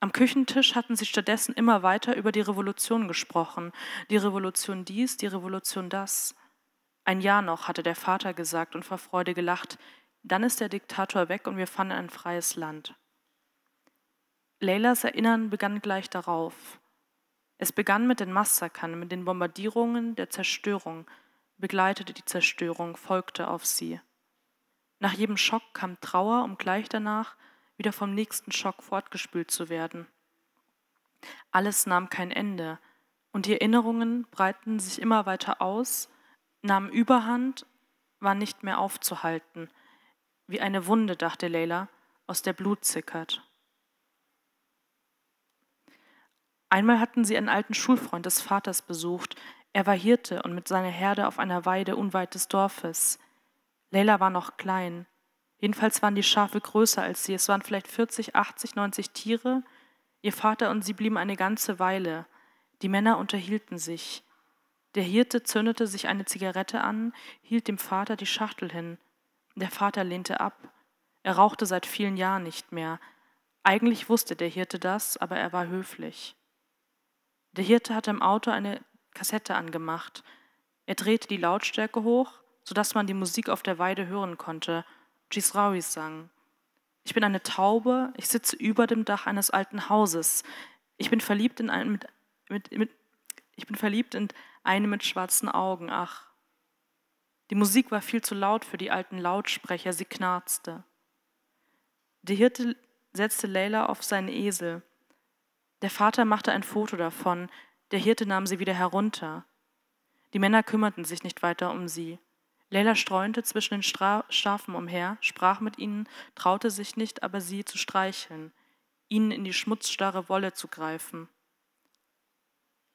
Am Küchentisch hatten sie stattdessen immer weiter über die Revolution gesprochen. Die Revolution dies, die Revolution das. Ein Jahr noch, hatte der Vater gesagt und vor Freude gelacht. Dann ist der Diktator weg und wir fanden ein freies Land. Leylas Erinnern begann gleich darauf. Es begann mit den Massakern, mit den Bombardierungen, der Zerstörung. Begleitete die Zerstörung, folgte auf sie. Nach jedem Schock kam Trauer, um gleich danach wieder vom nächsten Schock fortgespült zu werden. Alles nahm kein Ende und die Erinnerungen breiteten sich immer weiter aus, nahmen Überhand, waren nicht mehr aufzuhalten. Wie eine Wunde, dachte Leyla, aus der Blut sickert. Einmal hatten sie einen alten Schulfreund des Vaters besucht. Er war Hirte und mit seiner Herde auf einer Weide unweit des Dorfes. Leyla war noch klein. Jedenfalls waren die Schafe größer als sie. Es waren vielleicht 40, 80, 90 Tiere. Ihr Vater und sie blieben eine ganze Weile. Die Männer unterhielten sich. Der Hirte zündete sich eine Zigarette an, hielt dem Vater die Schachtel hin. Der Vater lehnte ab. Er rauchte seit vielen Jahren nicht mehr. Eigentlich wusste der Hirte das, aber er war höflich. Der Hirte hatte im Auto eine Kassette angemacht. Er drehte die Lautstärke hoch, sodass man die Musik auf der Weide hören konnte. Jisrawi sang. Ich bin eine Taube, ich sitze über dem Dach eines alten Hauses. Ich bin verliebt in einen mit schwarzen Augen, ach. Die Musik war viel zu laut für die alten Lautsprecher, sie knarzte. Der Hirte setzte Leyla auf seinen Esel. Der Vater machte ein Foto davon, der Hirte nahm sie wieder herunter. Die Männer kümmerten sich nicht weiter um sie. Leyla streunte zwischen den Schafen umher, sprach mit ihnen, traute sich nicht, aber sie zu streicheln, ihnen in die schmutzstarre Wolle zu greifen.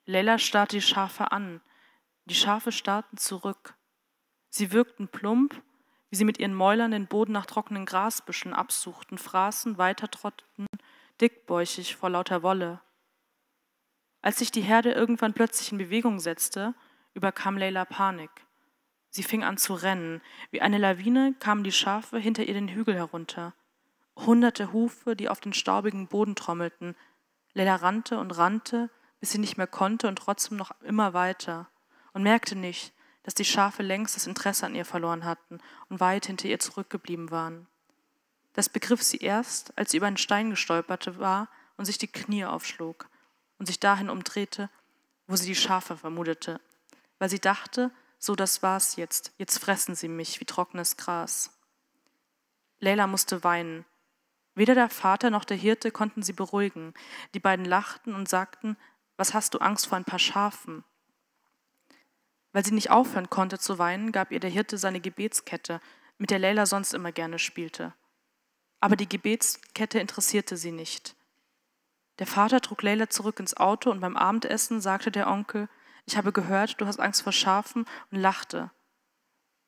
Leyla starrte die Schafe an. Die Schafe starrten zurück. Sie wirkten plump, wie sie mit ihren Mäulern den Boden nach trockenen Grasbüscheln absuchten, fraßen, weitertrotteten, dickbäuchig vor lauter Wolle. Als sich die Herde irgendwann plötzlich in Bewegung setzte, überkam Leyla Panik. Sie fing an zu rennen. Wie eine Lawine kamen die Schafe hinter ihr den Hügel herunter. Hunderte Hufe, die auf den staubigen Boden trommelten. Leyla rannte und rannte, bis sie nicht mehr konnte und trotzdem noch immer weiter. Und merkte nicht, dass die Schafe längst das Interesse an ihr verloren hatten und weit hinter ihr zurückgeblieben waren. Das begriff sie erst, als sie über einen Stein gestolperte war und sich die Knie aufschlug und sich dahin umdrehte, wo sie die Schafe vermutete, weil sie dachte, so das war's jetzt, jetzt fressen sie mich wie trockenes Gras. Leila musste weinen. Weder der Vater noch der Hirte konnten sie beruhigen. Die beiden lachten und sagten, was hast du Angst vor ein paar Schafen? Weil sie nicht aufhören konnte zu weinen, gab ihr der Hirte seine Gebetskette, mit der Leila sonst immer gerne spielte. Aber die Gebetskette interessierte sie nicht. Der Vater trug Leila zurück ins Auto und beim Abendessen sagte der Onkel, ich habe gehört, du hast Angst vor Schafen, und lachte.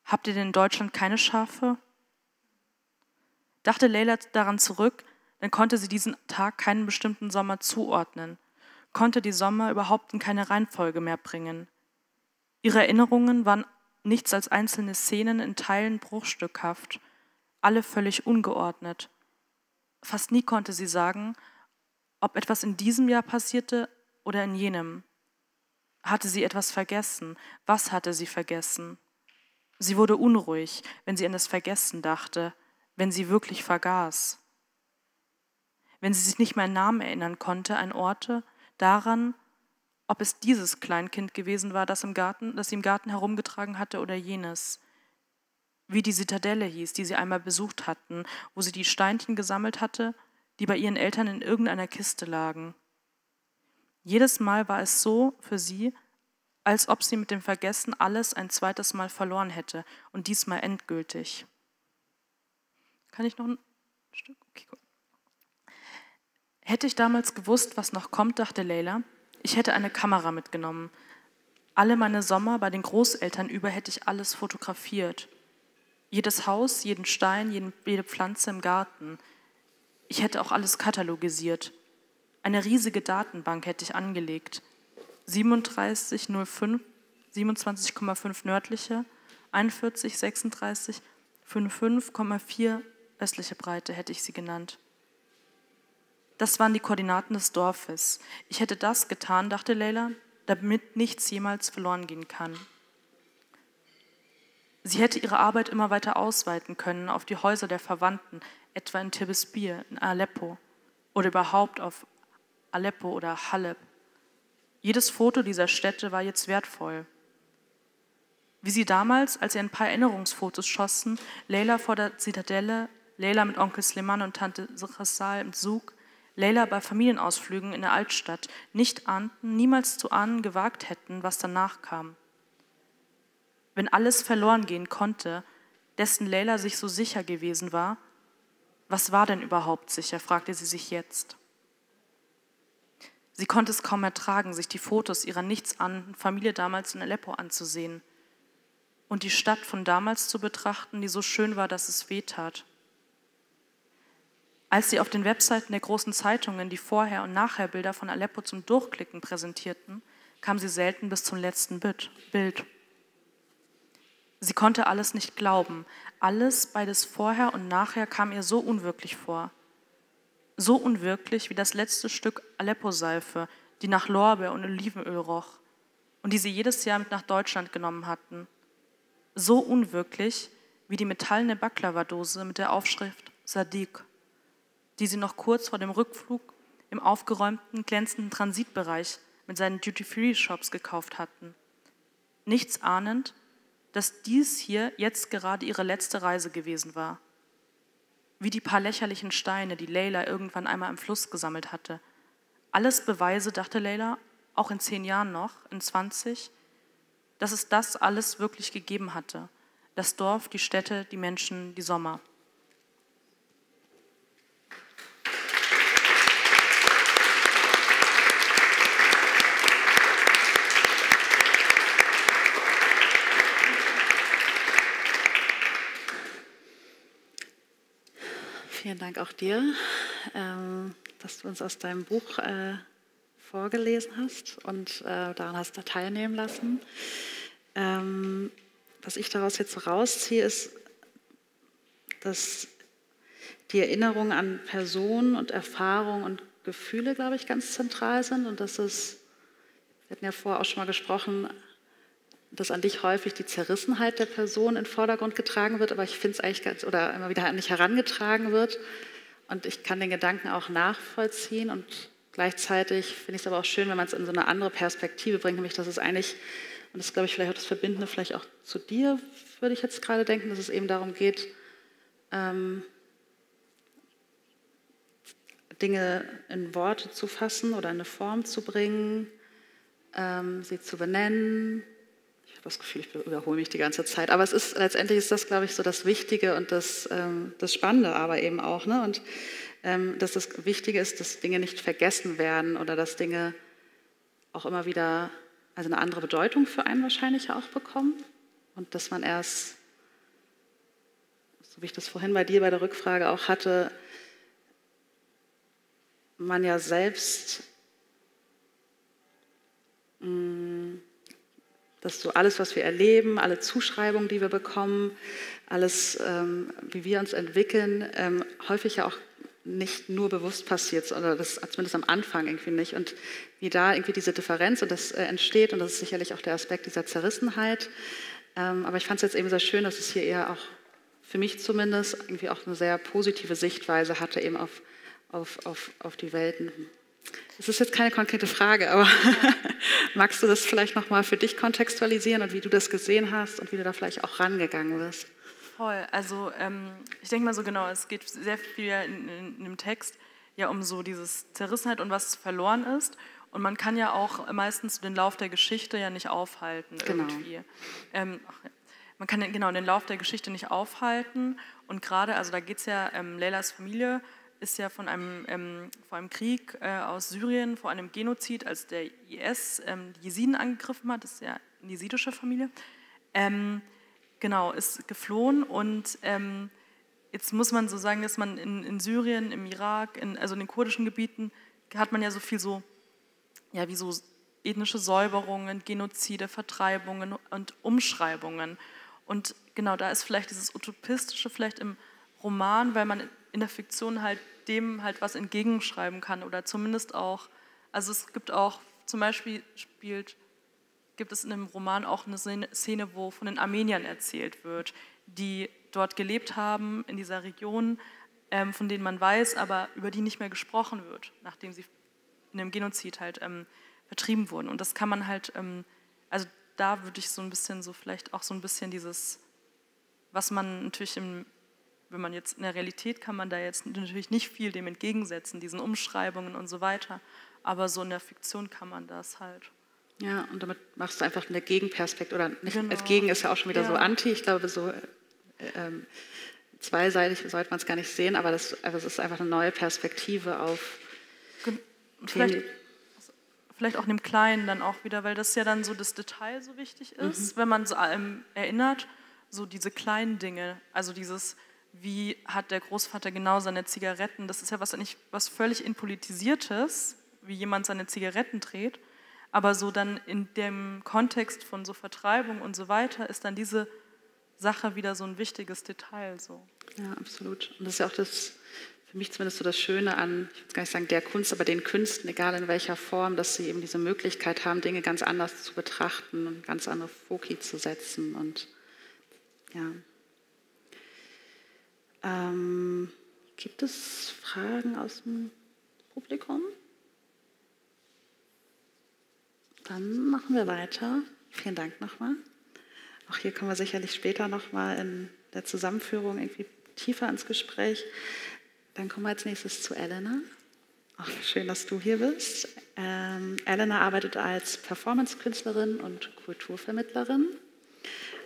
Habt ihr denn in Deutschland keine Schafe? Dachte Leila daran zurück, dann konnte sie diesen Tag keinen bestimmten Sommer zuordnen, konnte die Sommer überhaupt in keine Reihenfolge mehr bringen. Ihre Erinnerungen waren nichts als einzelne Szenen, in Teilen bruchstückhaft, alle völlig ungeordnet. Fast nie konnte sie sagen, ob etwas in diesem Jahr passierte oder in jenem. Hatte sie etwas vergessen? Was hatte sie vergessen? Sie wurde unruhig, wenn sie an das Vergessen dachte, wenn sie wirklich vergaß. Wenn sie sich nicht mehr an Namen erinnern konnte, an Orte, daran, ob es dieses Kleinkind gewesen war, das sie im Garten herumgetragen hatte, oder jenes. Wie die Zitadelle hieß, die sie einmal besucht hatten, wo sie die Steinchen gesammelt hatte, die bei ihren Eltern in irgendeiner Kiste lagen. Jedes Mal war es so für sie, als ob sie mit dem Vergessen alles ein zweites Mal verloren hätte, und diesmal endgültig. Kann ich noch ein Stück? Okay, gut. Hätte ich damals gewusst, was noch kommt, dachte Leila, ich hätte eine Kamera mitgenommen. Alle meine Sommer bei den Großeltern über hätte ich alles fotografiert. Jedes Haus, jeden Stein, jede Pflanze im Garten. Ich hätte auch alles katalogisiert. Eine riesige Datenbank hätte ich angelegt. 37,05, 27,5 nördliche, 41, 36, 5,4 östliche Breite hätte ich sie genannt. Das waren die Koordinaten des Dorfes. Ich hätte das getan, dachte Leila, damit nichts jemals verloren gehen kann. Sie hätte ihre Arbeit immer weiter ausweiten können auf die Häuser der Verwandten, etwa in Tibisbir, in Aleppo oder überhaupt auf Aleppo oder Halep. Jedes Foto dieser Städte war jetzt wertvoll. Wie sie damals, als sie ein paar Erinnerungsfotos schossen, Leila vor der Zitadelle, Leila mit Onkel Sleman und Tante Rassal im Zug, Leila bei Familienausflügen in der Altstadt, nicht ahnten, niemals zu ahnen gewagt hätten, was danach kam. Wenn alles verloren gehen konnte, dessen Leila sich so sicher gewesen war, was war denn überhaupt sicher, fragte sie sich jetzt. Sie konnte es kaum ertragen, sich die Fotos ihrer nichtsahnenden Familie damals in Aleppo anzusehen und die Stadt von damals zu betrachten, die so schön war, dass es wehtat. Als sie auf den Webseiten der großen Zeitungen die Vorher- und Nachherbilder von Aleppo zum Durchklicken präsentierten, kam sie selten bis zum letzten Bild. Sie konnte alles nicht glauben. Alles, beides Vorher und Nachher, kam ihr so unwirklich vor. So unwirklich wie das letzte Stück Aleppo-Seife, die nach Lorbeer und Olivenöl roch und die sie jedes Jahr mit nach Deutschland genommen hatten. So unwirklich wie die metallene Baklava-Dose mit der Aufschrift Sadiq, die sie noch kurz vor dem Rückflug im aufgeräumten, glänzenden Transitbereich mit seinen Duty-Free-Shops gekauft hatten. Nichts ahnend, dass dies hier jetzt gerade ihre letzte Reise gewesen war. Wie die paar lächerlichen Steine, die Leila irgendwann einmal im Fluss gesammelt hatte. Alles Beweise, dachte Leila, auch in 10 Jahren noch, in 20, dass es das alles wirklich gegeben hatte. Das Dorf, die Städte, die Menschen, die Sommer. Vielen Dank auch dir, dass du uns aus deinem Buch vorgelesen hast und daran hast du teilnehmen lassen. Was ich daraus jetzt so rausziehe, ist, dass die Erinnerungen an Personen und Erfahrungen und Gefühle, glaube ich, ganz zentral sind und dass es, wir hatten ja vorher auch schon mal gesprochen, dass an dich häufig die Zerrissenheit der Person in den Vordergrund getragen wird, aber ich finde es eigentlich ganz, oder immer wieder an dich herangetragen wird. Und ich kann den Gedanken auch nachvollziehen und gleichzeitig finde ich es aber auch schön, wenn man es in so eine andere Perspektive bringt, nämlich dass es eigentlich, und das ist, glaube ich, vielleicht auch das Verbindende, vielleicht auch zu dir, würde ich jetzt gerade denken, dass es eben darum geht, Dinge in Worte zu fassen oder in eine Form zu bringen, sie zu benennen. Ich habe das Gefühl, ich überhole mich die ganze Zeit. Aber es ist, letztendlich ist das, glaube ich, so das Wichtige und das Spannende aber eben auch. Ne? Und dass das Wichtige ist, dass Dinge nicht vergessen werden oder dass Dinge auch immer wieder, also eine andere Bedeutung für einen wahrscheinlich auch bekommen. Und dass man erst, so wie ich das vorhin bei dir bei der Rückfrage auch hatte, man ja selbst, dass so alles, was wir erleben, alle Zuschreibungen, die wir bekommen, alles, wie wir uns entwickeln, häufig ja auch nicht nur bewusst passiert, sondern das zumindest am Anfang irgendwie nicht. Und wie da irgendwie diese Differenz und das entsteht, und das ist sicherlich auch der Aspekt dieser Zerrissenheit. Aber ich fand es jetzt eben sehr schön, dass es hier eher auch für mich zumindest irgendwie auch eine sehr positive Sichtweise hatte, eben auf die Welten. Das ist jetzt keine konkrete Frage, aber magst du das vielleicht nochmal für dich kontextualisieren und wie du das gesehen hast und wie du da vielleicht auch rangegangen bist? Voll, also ich denke mal so genau, es geht sehr viel in dem Text ja um so dieses Zerrissenheit und was verloren ist. Und man kann ja auch meistens den Lauf der Geschichte ja nicht aufhalten irgendwie. Man kann genau den Lauf der Geschichte nicht aufhalten und gerade, also da geht es ja, Leylas Familie ist ja von einem, vor einem Krieg aus Syrien, vor einem Genozid, als der IS die Jesiden angegriffen hat, das ist ja eine jesidische Familie, genau, ist geflohen und jetzt muss man so sagen, dass man in Syrien, im Irak, also in den kurdischen Gebieten, hat man ja so viel so, ja, wie so ethnische Säuberungen, Genozide, Vertreibungen und Umschreibungen. Und genau, da ist vielleicht dieses Utopistische vielleicht im Roman, weil man in der Fiktion halt dem halt was entgegenschreiben kann oder zumindest auch, also es gibt auch, zum Beispiel gibt es in einem Roman auch eine Szene, wo von den Armeniern erzählt wird, die dort gelebt haben, in dieser Region, von denen man weiß, aber über die nicht mehr gesprochen wird, nachdem sie in einem Genozid halt vertrieben wurden. Und das kann man halt, also da würde ich so ein bisschen so vielleicht auch so ein bisschen dieses, was man natürlich im, wenn man jetzt in der Realität, kann man da jetzt natürlich nicht viel dem entgegensetzen, diesen Umschreibungen und so weiter. Aber so in der Fiktion kann man das halt. Ja, und damit machst du einfach eine Gegenperspektive. Oder nicht, genau. Entgegen ist ja auch schon wieder ja. So anti. Ich glaube, so zweiseitig sollte man es gar nicht sehen. Aber das, also es ist einfach eine neue Perspektive auf vielleicht auch in dem Kleinen dann auch wieder, weil das ja dann so das Detail so wichtig ist, wenn man so erinnert, so diese kleinen Dinge, also dieses, wie hat der Großvater genau seine Zigaretten? Das ist ja was völlig Inpolitisiertes, wie jemand seine Zigaretten dreht. Aber so dann in dem Kontext von so Vertreibung und so weiter ist dann diese Sache wieder so ein wichtiges Detail. So. Ja, absolut. Und das ist ja auch das, für mich zumindest so das Schöne an, ich will gar nicht sagen der Kunst, aber den Künsten, egal in welcher Form, dass sie eben diese Möglichkeit haben, Dinge ganz anders zu betrachten und ganz andere Foki zu setzen. Und ja. Gibt es Fragen aus dem Publikum? Dann machen wir weiter. Vielen Dank nochmal. Auch hier kommen wir sicherlich später nochmal in der Zusammenführung irgendwie tiefer ins Gespräch. Dann kommen wir als nächstes zu Elena. Auch schön, dass du hier bist. Elena arbeitet als Performance-Künstlerin und Kulturvermittlerin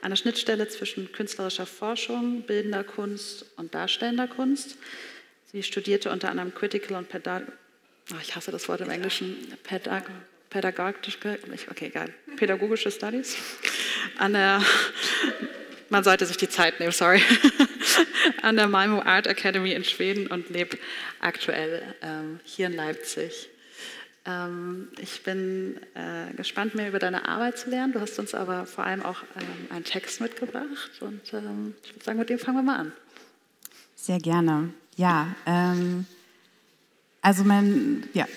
an der Schnittstelle zwischen künstlerischer Forschung, bildender Kunst und darstellender Kunst. Sie studierte unter anderem Critical und pädagogische Studies an der, man sollte sich die Zeit nehmen, sorry, an der Malmö Art Academy in Schweden und lebt aktuell hier in Leipzig. Ich bin gespannt, mehr über deine Arbeit zu lernen. Du hast uns aber vor allem auch einen Text mitgebracht. Und ich würde sagen, mit dem fangen wir mal an. Sehr gerne. Ja, also mein, ja,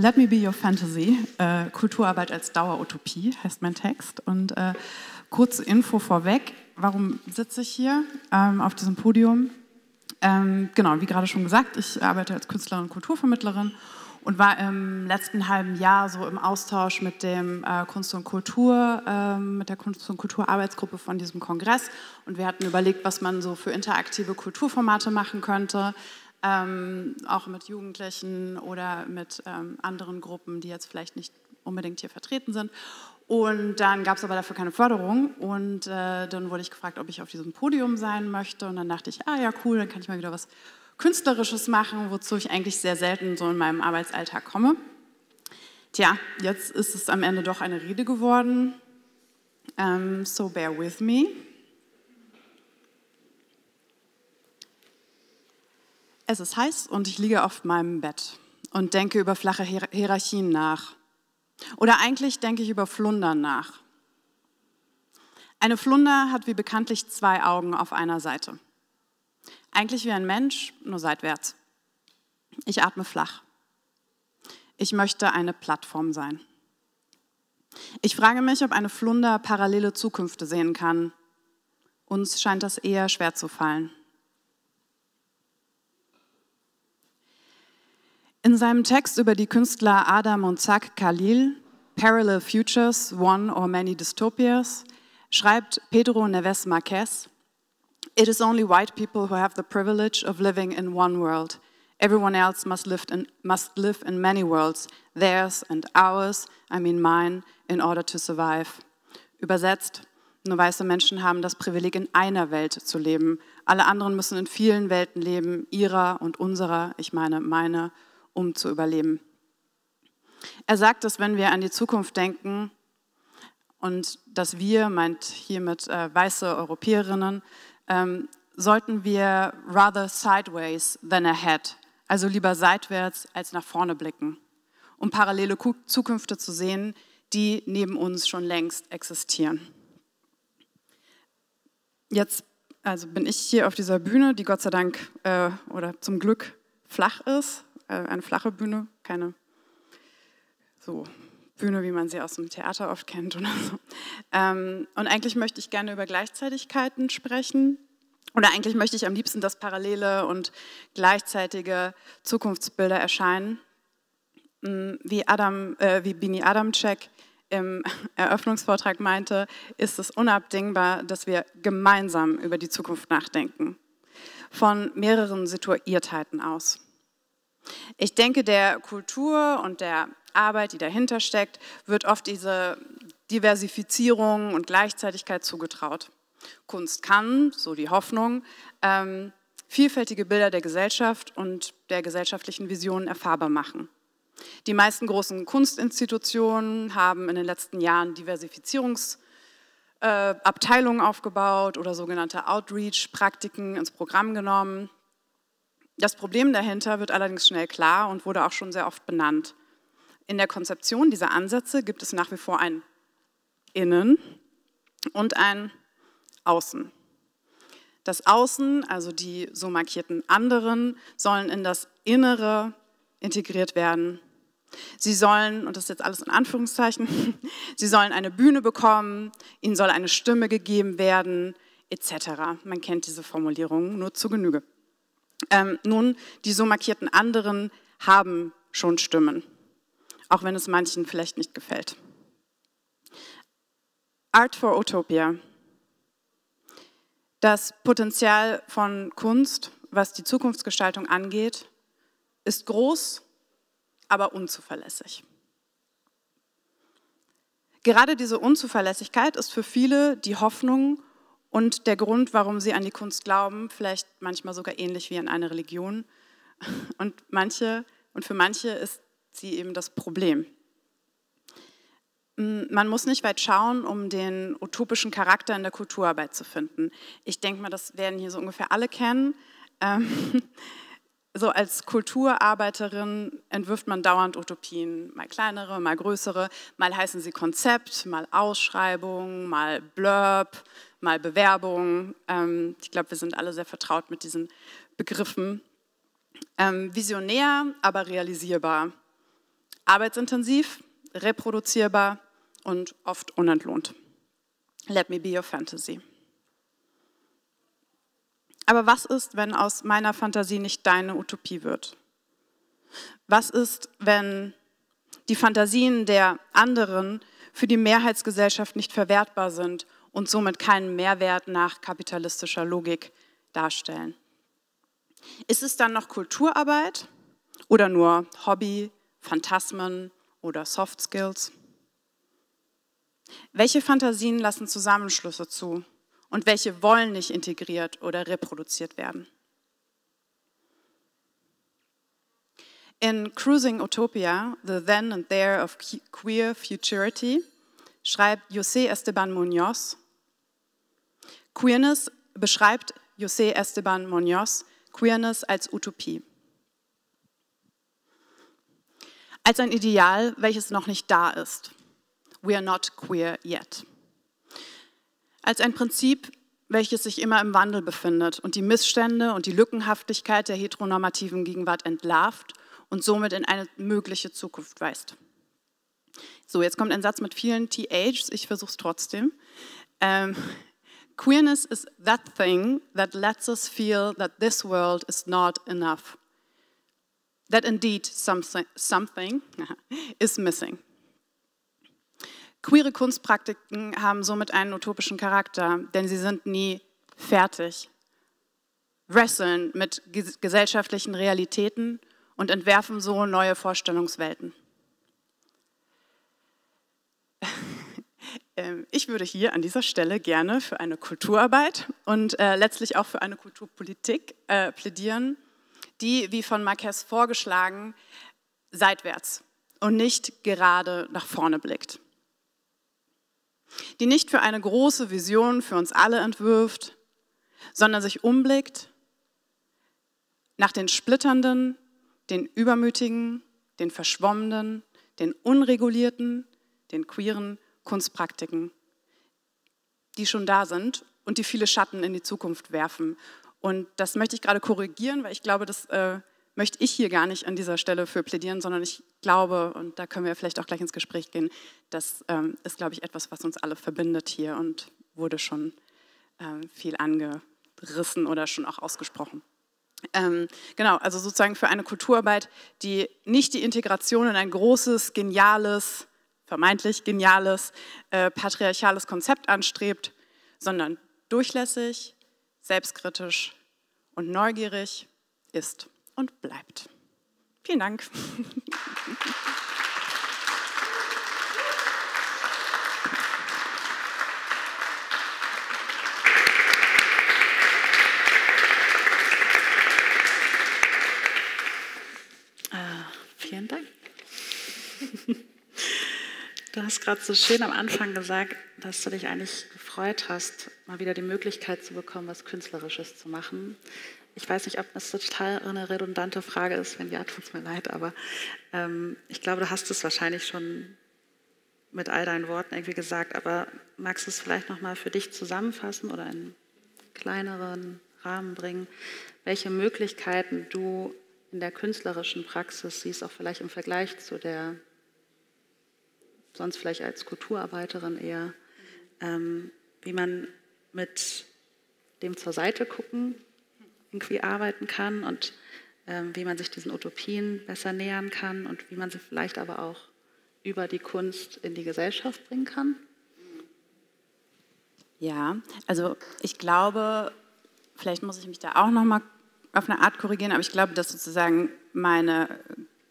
Let me be your fantasy, Kulturarbeit als Dauerutopie heißt mein Text. Und kurze Info vorweg, warum sitze ich hier auf diesem Podium? Genau, wie gerade schon gesagt, ich arbeite als Künstlerin und Kulturvermittlerin und war im letzten halben Jahr so im Austausch mit dem Kunst und Kultur, mit der Kunst- und Kulturarbeitsgruppe von diesem Kongress. Und wir hatten überlegt, was man so für interaktive Kulturformate machen könnte, auch mit Jugendlichen oder mit anderen Gruppen, die jetzt vielleicht nicht unbedingt hier vertreten sind. Und dann gab es aber dafür keine Förderung und dann wurde ich gefragt, ob ich auf diesem Podium sein möchte und dann dachte ich, ah ja cool, dann kann ich mal wieder was Künstlerisches machen, wozu ich eigentlich sehr selten so in meinem Arbeitsalltag komme. Tja, jetzt ist es am Ende doch eine Rede geworden, so bear with me. Es ist heiß und ich liege auf meinem Bett und denke über flache Hierarchien nach. Oder eigentlich denke ich über Flundern nach. Eine Flunder hat wie bekanntlich zwei Augen auf einer Seite. Eigentlich wie ein Mensch, nur seitwärts. Ich atme flach. Ich möchte eine Plattform sein. Ich frage mich, ob eine Flunder parallele Zukünfte sehen kann. Uns scheint das eher schwer zu fallen. In seinem Text über die Künstler Adam und Zach Khalil, Parallel Futures, One or Many Dystopias, schreibt Pedro Neves Marques, "It is only white people who have the privilege of living in one world. Everyone else must live in many worlds, theirs and ours, I mean mine, in order to survive." Übersetzt, nur weiße Menschen haben das Privileg, in einer Welt zu leben. Alle anderen müssen in vielen Welten leben, ihrer und unserer, ich meine meine, um zu überleben. Er sagt, dass wenn wir an die Zukunft denken und das Wir meint hiermit weiße Europäerinnen, sollten wir rather sideways than ahead, also lieber seitwärts als nach vorne blicken, um parallele Zukünfte zu sehen, die neben uns schon längst existieren. Jetzt also bin ich hier auf dieser Bühne, die Gott sei Dank oder zum Glück flach ist. Eine flache Bühne, keine so Bühne, wie man sie aus dem Theater oft kennt oder so. Und eigentlich möchte ich gerne über Gleichzeitigkeiten sprechen. Oder eigentlich möchte ich am liebsten, dass parallele und gleichzeitige Zukunftsbilder erscheinen. Wie Bini Adamczek im Eröffnungsvortrag meinte, ist es unabdingbar, dass wir gemeinsam über die Zukunft nachdenken. Von mehreren Situiertheiten aus. Ich denke, der Kultur und der Arbeit, die dahinter steckt, wird oft diese Diversifizierung und Gleichzeitigkeit zugetraut. Kunst kann, so die Hoffnung, vielfältige Bilder der Gesellschaft und der gesellschaftlichen Visionen erfahrbar machen. Die meisten großen Kunstinstitutionen haben in den letzten Jahren Diversifizierungsabteilungen aufgebaut oder sogenannte Outreach-Praktiken ins Programm genommen. Das Problem dahinter wird allerdings schnell klar und wurde auch schon sehr oft benannt. In der Konzeption dieser Ansätze gibt es nach wie vor ein Innen und ein Außen. Das Außen, also die so markierten anderen, sollen in das Innere integriert werden. Sie sollen, und das ist jetzt alles in Anführungszeichen, sie sollen eine Bühne bekommen, ihnen soll eine Stimme gegeben werden, etc. Man kennt diese Formulierungen nur zu Genüge. Nun, die so markierten anderen haben schon Stimmen, auch wenn es manchen vielleicht nicht gefällt. Arts for Utopia. Das Potenzial von Kunst, was die Zukunftsgestaltung angeht, ist groß, aber unzuverlässig. Gerade diese Unzuverlässigkeit ist für viele die Hoffnung und der Grund, warum sie an die Kunst glauben, vielleicht manchmal sogar ähnlich wie an eine Religion. Und für manche ist sie eben das Problem. Man muss nicht weit schauen, um den utopischen Charakter in der Kulturarbeit zu finden. Ich denke mal, das werden hier so ungefähr alle kennen. So als Kulturarbeiterin entwirft man dauernd Utopien, mal kleinere, mal größere, mal heißen sie Konzept, mal Ausschreibung, mal Blurb, mal Bewerbung. Ich glaube, wir sind alle sehr vertraut mit diesen Begriffen. Visionär, aber realisierbar. arbeitsintensiv, reproduzierbar und oft unentlohnt. Let me be your fantasy. Aber was ist, wenn aus meiner Fantasie nicht deine Utopie wird? Was ist, wenn die Fantasien der anderen für die Mehrheitsgesellschaft nicht verwertbar sind und somit keinen Mehrwert nach kapitalistischer Logik darstellen? Ist es dann noch Kulturarbeit oder nur Hobby, Phantasmen oder Soft Skills? Welche Fantasien lassen Zusammenschlüsse zu und welche wollen nicht integriert oder reproduziert werden? In Cruising Utopia, The Then and There of Queer Futurity, schreibt José Esteban Muñoz, Queerness als Utopie. Als ein Ideal, welches noch nicht da ist. We are not queer yet. Als ein Prinzip, welches sich immer im Wandel befindet und die Missstände und die Lückenhaftigkeit der heteronormativen Gegenwart entlarvt und somit in eine mögliche Zukunft weist. So, jetzt kommt ein Satz mit vielen THs, ich versuche es trotzdem. Queerness is that thing that lets us feel that this world is not enough. That indeed something is missing. Queere Kunstpraktiken haben somit einen utopischen Charakter, denn sie sind nie fertig. Wresteln mit gesellschaftlichen Realitäten und entwerfen so neue Vorstellungswelten. Ich würde hier an dieser Stelle gerne für eine Kulturarbeit und letztlich auch für eine Kulturpolitik plädieren, die, wie von Marques vorgeschlagen, seitwärts und nicht gerade nach vorne blickt. Die nicht für eine große Vision für uns alle entwirft, sondern sich umblickt nach den Splitternden, den Übermütigen, den Verschwommenen, den Unregulierten, den queeren Kunstpraktiken, die schon da sind und die viele Schatten in die Zukunft werfen. Und das möchte ich gerade korrigieren, weil ich glaube, das möchte ich hier gar nicht an dieser Stelle für plädieren, sondern ich glaube, und da können wir vielleicht auch gleich ins Gespräch gehen, das ist, glaube ich, etwas, was uns alle verbindet hier und wurde schon viel angerissen oder schon auch ausgesprochen. Genau, also sozusagen für eine Kulturarbeit, die nicht die Integration in ein großes, geniales, vermeintlich geniales, patriarchales Konzept anstrebt, sondern durchlässig, selbstkritisch und neugierig ist und bleibt. Vielen Dank. Vielen Dank. Du hast gerade so schön am Anfang gesagt, dass du dich eigentlich gefreut hast, mal wieder die Möglichkeit zu bekommen, was Künstlerisches zu machen. Ich weiß nicht, ob das total eine redundante Frage ist, wenn ja, tut es mir leid, aber ich glaube, du hast es wahrscheinlich schon mit all deinen Worten irgendwie gesagt, aber magst du es vielleicht nochmal für dich zusammenfassen oder in kleineren Rahmen bringen, welche Möglichkeiten du in der künstlerischen Praxis siehst, auch vielleicht im Vergleich zu der sonst vielleicht als Kulturarbeiterin eher, wie man mit dem zur Seite gucken irgendwie arbeiten kann und wie man sich diesen Utopien besser nähern kann und wie man sie vielleicht aber auch über die Kunst in die Gesellschaft bringen kann? Ja, also ich glaube, vielleicht muss ich mich da auch nochmal auf eine Art korrigieren, aber ich glaube, dass sozusagen meine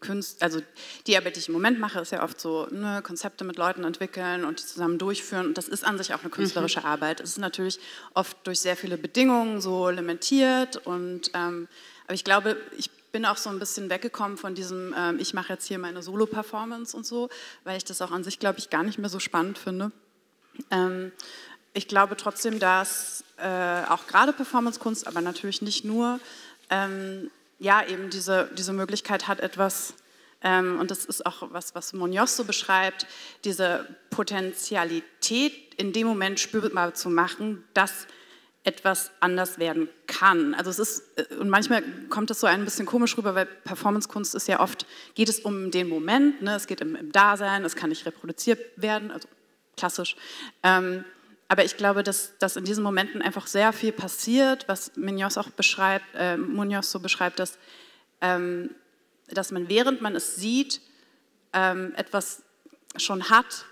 Kunst, also die Arbeit, die ich im Moment mache, ist ja oft so, ne, Konzepte mit Leuten entwickeln und die zusammen durchführen und das ist an sich auch eine künstlerische Arbeit. Es ist natürlich oft durch sehr viele Bedingungen so limitiert und aber ich glaube, ich bin auch so ein bisschen weggekommen von diesem, ich mache jetzt hier meine Solo-Performance und so, weil ich das auch an sich, glaube ich, gar nicht mehr so spannend finde. Ich glaube trotzdem, dass auch gerade Performance-Kunst, aber natürlich nicht nur, ja, eben diese Möglichkeit hat etwas, und das ist auch was Muñoz so beschreibt, diese Potentialität in dem Moment spürbar zu machen, dass etwas anders werden kann. Also es ist, und manchmal kommt das so ein bisschen komisch rüber, weil Performancekunst ist ja oft, geht es um den Moment, ne? Es geht im Dasein, es kann nicht reproduziert werden, also klassisch. Aber ich glaube, dass in diesen Momenten einfach sehr viel passiert, was Muñoz auch beschreibt, dass man, während man es sieht, etwas schon hat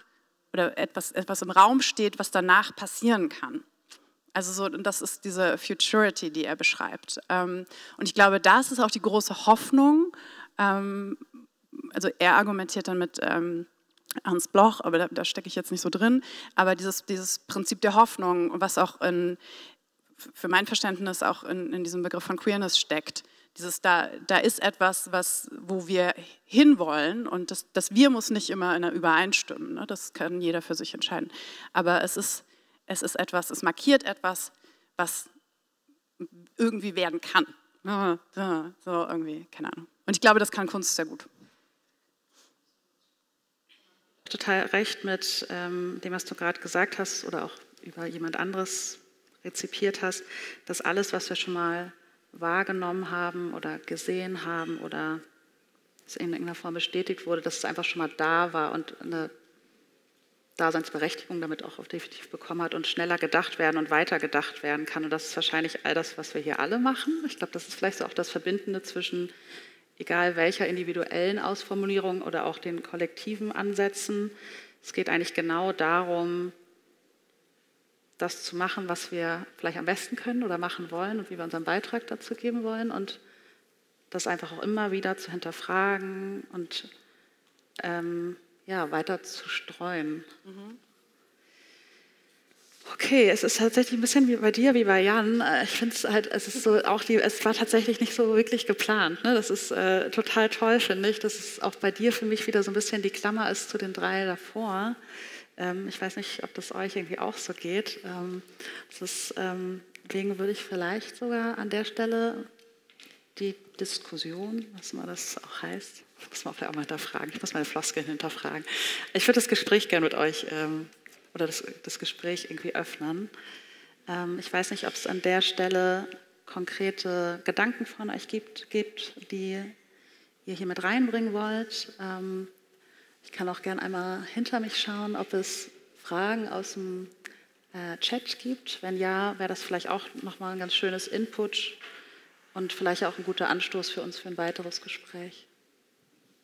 oder etwas im Raum steht, was danach passieren kann. Also so, und das ist diese Futurity, die er beschreibt. Und ich glaube, das ist auch die große Hoffnung. Also er argumentiert dann mit Ernst Bloch, aber da stecke ich jetzt nicht so drin, aber dieses Prinzip der Hoffnung, was auch für mein Verständnis auch in diesem Begriff von Queerness steckt. Dieses, da ist etwas, wo wir hinwollen, und das Wir muss nicht immer übereinstimmen, ne? Das kann jeder für sich entscheiden. Aber es ist etwas, es markiert etwas, was irgendwie werden kann. So irgendwie, keine Ahnung. Und ich glaube, das kann Kunst sehr gut. Total recht mit dem, was du gerade gesagt hast oder auch über jemand anderes rezipiert hast, dass alles, was wir schon mal wahrgenommen haben oder gesehen haben oder es in irgendeiner Form bestätigt wurde, dass es einfach schon mal da war und eine Daseinsberechtigung damit auch definitiv bekommen hat und schneller gedacht werden und weiter gedacht werden kann. Und das ist wahrscheinlich all das, was wir hier alle machen. Ich glaube, das ist vielleicht so auch das Verbindende zwischen egal welcher individuellen Ausformulierung oder auch den kollektiven Ansätzen. Es geht eigentlich genau darum, das zu machen, was wir vielleicht am besten können oder machen wollen und wie wir unseren Beitrag dazu geben wollen und das einfach auch immer wieder zu hinterfragen und ja, weiter zu streuen. Mhm. Okay, es ist tatsächlich ein bisschen wie bei dir, wie bei Jan. Ich finde es halt, es war tatsächlich nicht so wirklich geplant. Ne? Das ist total toll, finde ich, dass es auch bei dir für mich wieder so ein bisschen die Klammer ist zu den drei davor. Ich weiß nicht, ob das euch irgendwie auch so geht. Deswegen würde ich vielleicht sogar an der Stelle die Diskussion, was immer das auch heißt, muss man vielleicht auch mal hinterfragen. Ich muss meine Floskeln hinterfragen. Ich würde das Gespräch gerne mit euch oder das Gespräch irgendwie öffnen. Ich weiß nicht, ob es an der Stelle konkrete Gedanken von euch gibt, die ihr hier mit reinbringen wollt. Ich kann auch gerne einmal hinter mich schauen, ob es Fragen aus dem Chat gibt. Wenn ja, wäre das vielleicht auch nochmal ein ganz schönes Input und vielleicht auch ein guter Anstoß für uns für ein weiteres Gespräch.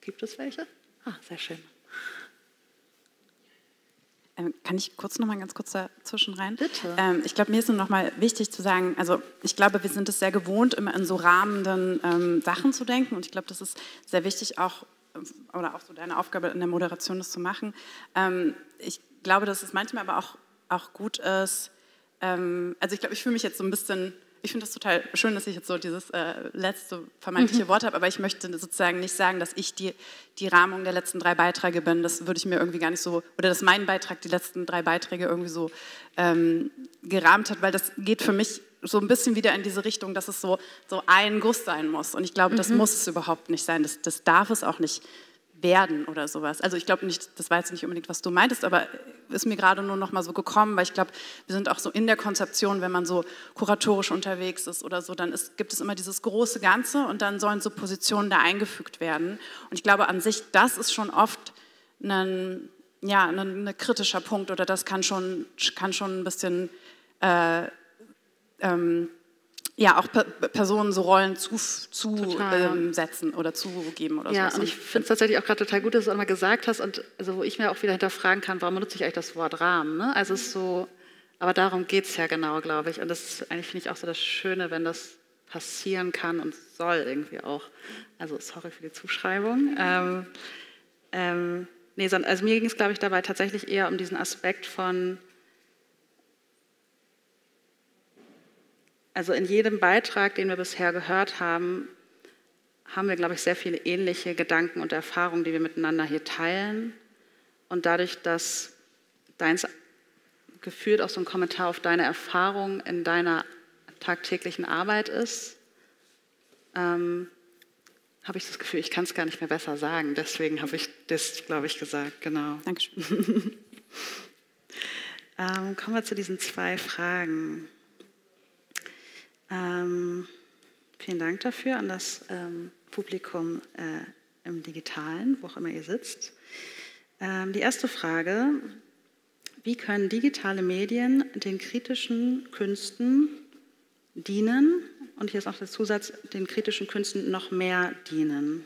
Gibt es welche? Ah, sehr schön. Kann ich kurz nochmal ganz kurz dazwischen rein? Bitte. Ich glaube, mir ist nur nochmal wichtig zu sagen, also ich glaube, wir sind es sehr gewohnt, immer in so rahmenden Sachen zu denken, und ich glaube, das ist sehr wichtig auch, oder auch so deine Aufgabe in der Moderation, das zu machen. Ich glaube, dass es manchmal aber auch gut ist, also ich glaube, ich fühle mich jetzt so ein bisschen, ich finde das total schön, dass ich jetzt so dieses letzte vermeintliche Wort habe, aber ich möchte sozusagen nicht sagen, dass ich die Rahmung der letzten drei Beiträge bin, das würde ich mir irgendwie gar nicht so, oder dass mein Beitrag die letzten drei Beiträge irgendwie so gerahmt hat, weil das geht für mich so ein bisschen wieder in diese Richtung, dass es so ein Guss sein muss. Und ich glaube, das muss es überhaupt nicht sein. Das darf es auch nicht werden oder sowas. Also ich glaube nicht, das war jetzt nicht unbedingt, was du meintest, aber ist mir gerade nur noch mal so gekommen, weil ich glaube, wir sind auch so in der Konzeption, wenn man so kuratorisch unterwegs ist oder so, dann gibt es immer dieses große Ganze und dann sollen so Positionen da eingefügt werden. Und ich glaube an sich, das ist schon oft ein kritischer Punkt, oder das kann schon ein bisschen auch Personen so Rollen zusetzen oder zugeben oder so. Ja, und ich finde es tatsächlich auch gerade total gut, dass du auch mal gesagt hast, und also wo ich mir auch wieder hinterfragen kann, warum benutze ich eigentlich das Wort Rahmen? Ne? Also es ist so, aber darum geht es ja genau, glaube ich. Und das ist eigentlich, finde ich, auch so das Schöne, wenn das passieren kann und soll irgendwie auch. Also sorry für die Zuschreibung. Also mir ging es, glaube ich, dabei tatsächlich eher um diesen Aspekt von, also in jedem Beitrag, den wir bisher gehört haben, haben wir, glaube ich, sehr viele ähnliche Gedanken und Erfahrungen, die wir miteinander hier teilen. Und dadurch, dass deins gefühlt auch so ein Kommentar auf deine Erfahrung in deiner tagtäglichen Arbeit ist, habe ich das Gefühl, ich kann es gar nicht mehr besser sagen. Deswegen habe ich das, glaube ich, gesagt. Genau. Dankeschön. Kommen wir zu diesen zwei Fragen. Vielen Dank dafür an das Publikum im Digitalen, wo auch immer ihr sitzt. Die erste Frage: Wie können digitale Medien den kritischen Künsten dienen? Und hier ist auch der Zusatz, den kritischen Künsten noch mehr dienen.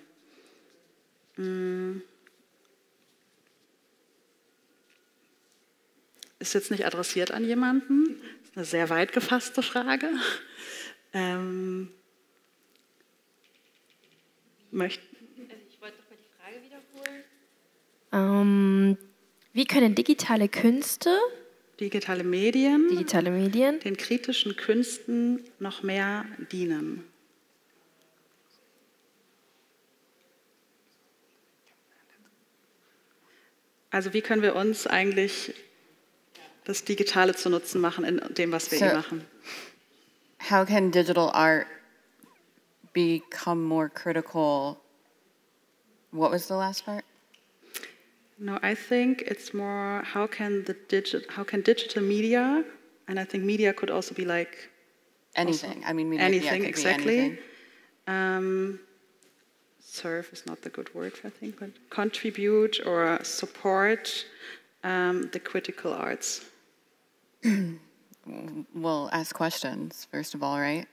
Ist jetzt nicht adressiert an jemanden. Das ist eine sehr weit gefasste Frage. Ich wollte doch mal die Frage wiederholen. Wie können digitale Künste, digitale Medien den kritischen Künsten noch mehr dienen? Also wie können wir uns eigentlich das Digitale zu Nutzen machen in dem, was wir hier machen? How can digital art become more critical? What was the last part? No, I think it's more how can digital media, and I think media could also be like anything. I mean, media, anything, yeah, exactly. Anything. Serve is not the good word, I think, but contribute or support the critical arts. Well, ask questions, first of all, right?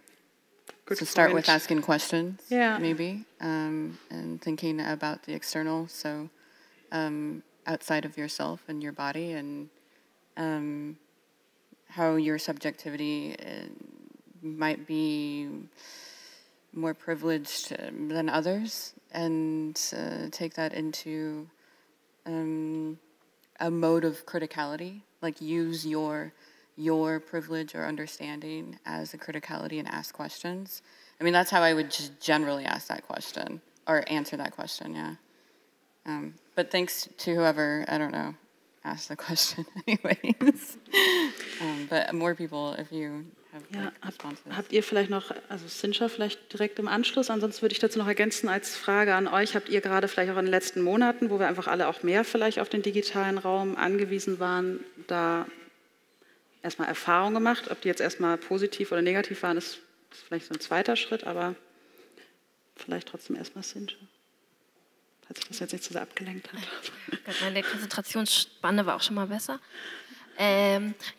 Good so start point. With asking questions, yeah. Maybe, and thinking about the external, so outside of yourself and your body, and how your subjectivity might be more privileged than others, and take that into a mode of criticality, like use your privilege or understanding as a criticality and ask questions. I mean, that's how I would just generally ask that question or answer that question, yeah. But thanks to whoever, I don't know, asked the question anyways. But more people, if you have responses. Habt ihr vielleicht noch, also Senja vielleicht direkt im Anschluss, ansonsten würde ich dazu noch ergänzen als Frage an euch, habt ihr gerade vielleicht auch in den letzten Monaten, wo wir einfach alle auch mehr vielleicht auf den digitalen Raum angewiesen waren, da erstmal Erfahrungen gemacht, ob die jetzt erstmal positiv oder negativ waren, ist vielleicht so ein zweiter Schritt, aber vielleicht trotzdem erstmal Senja. Falls ich das jetzt nicht so sehr abgelenkt habe. Meine Konzentrationsspanne war auch schon mal besser.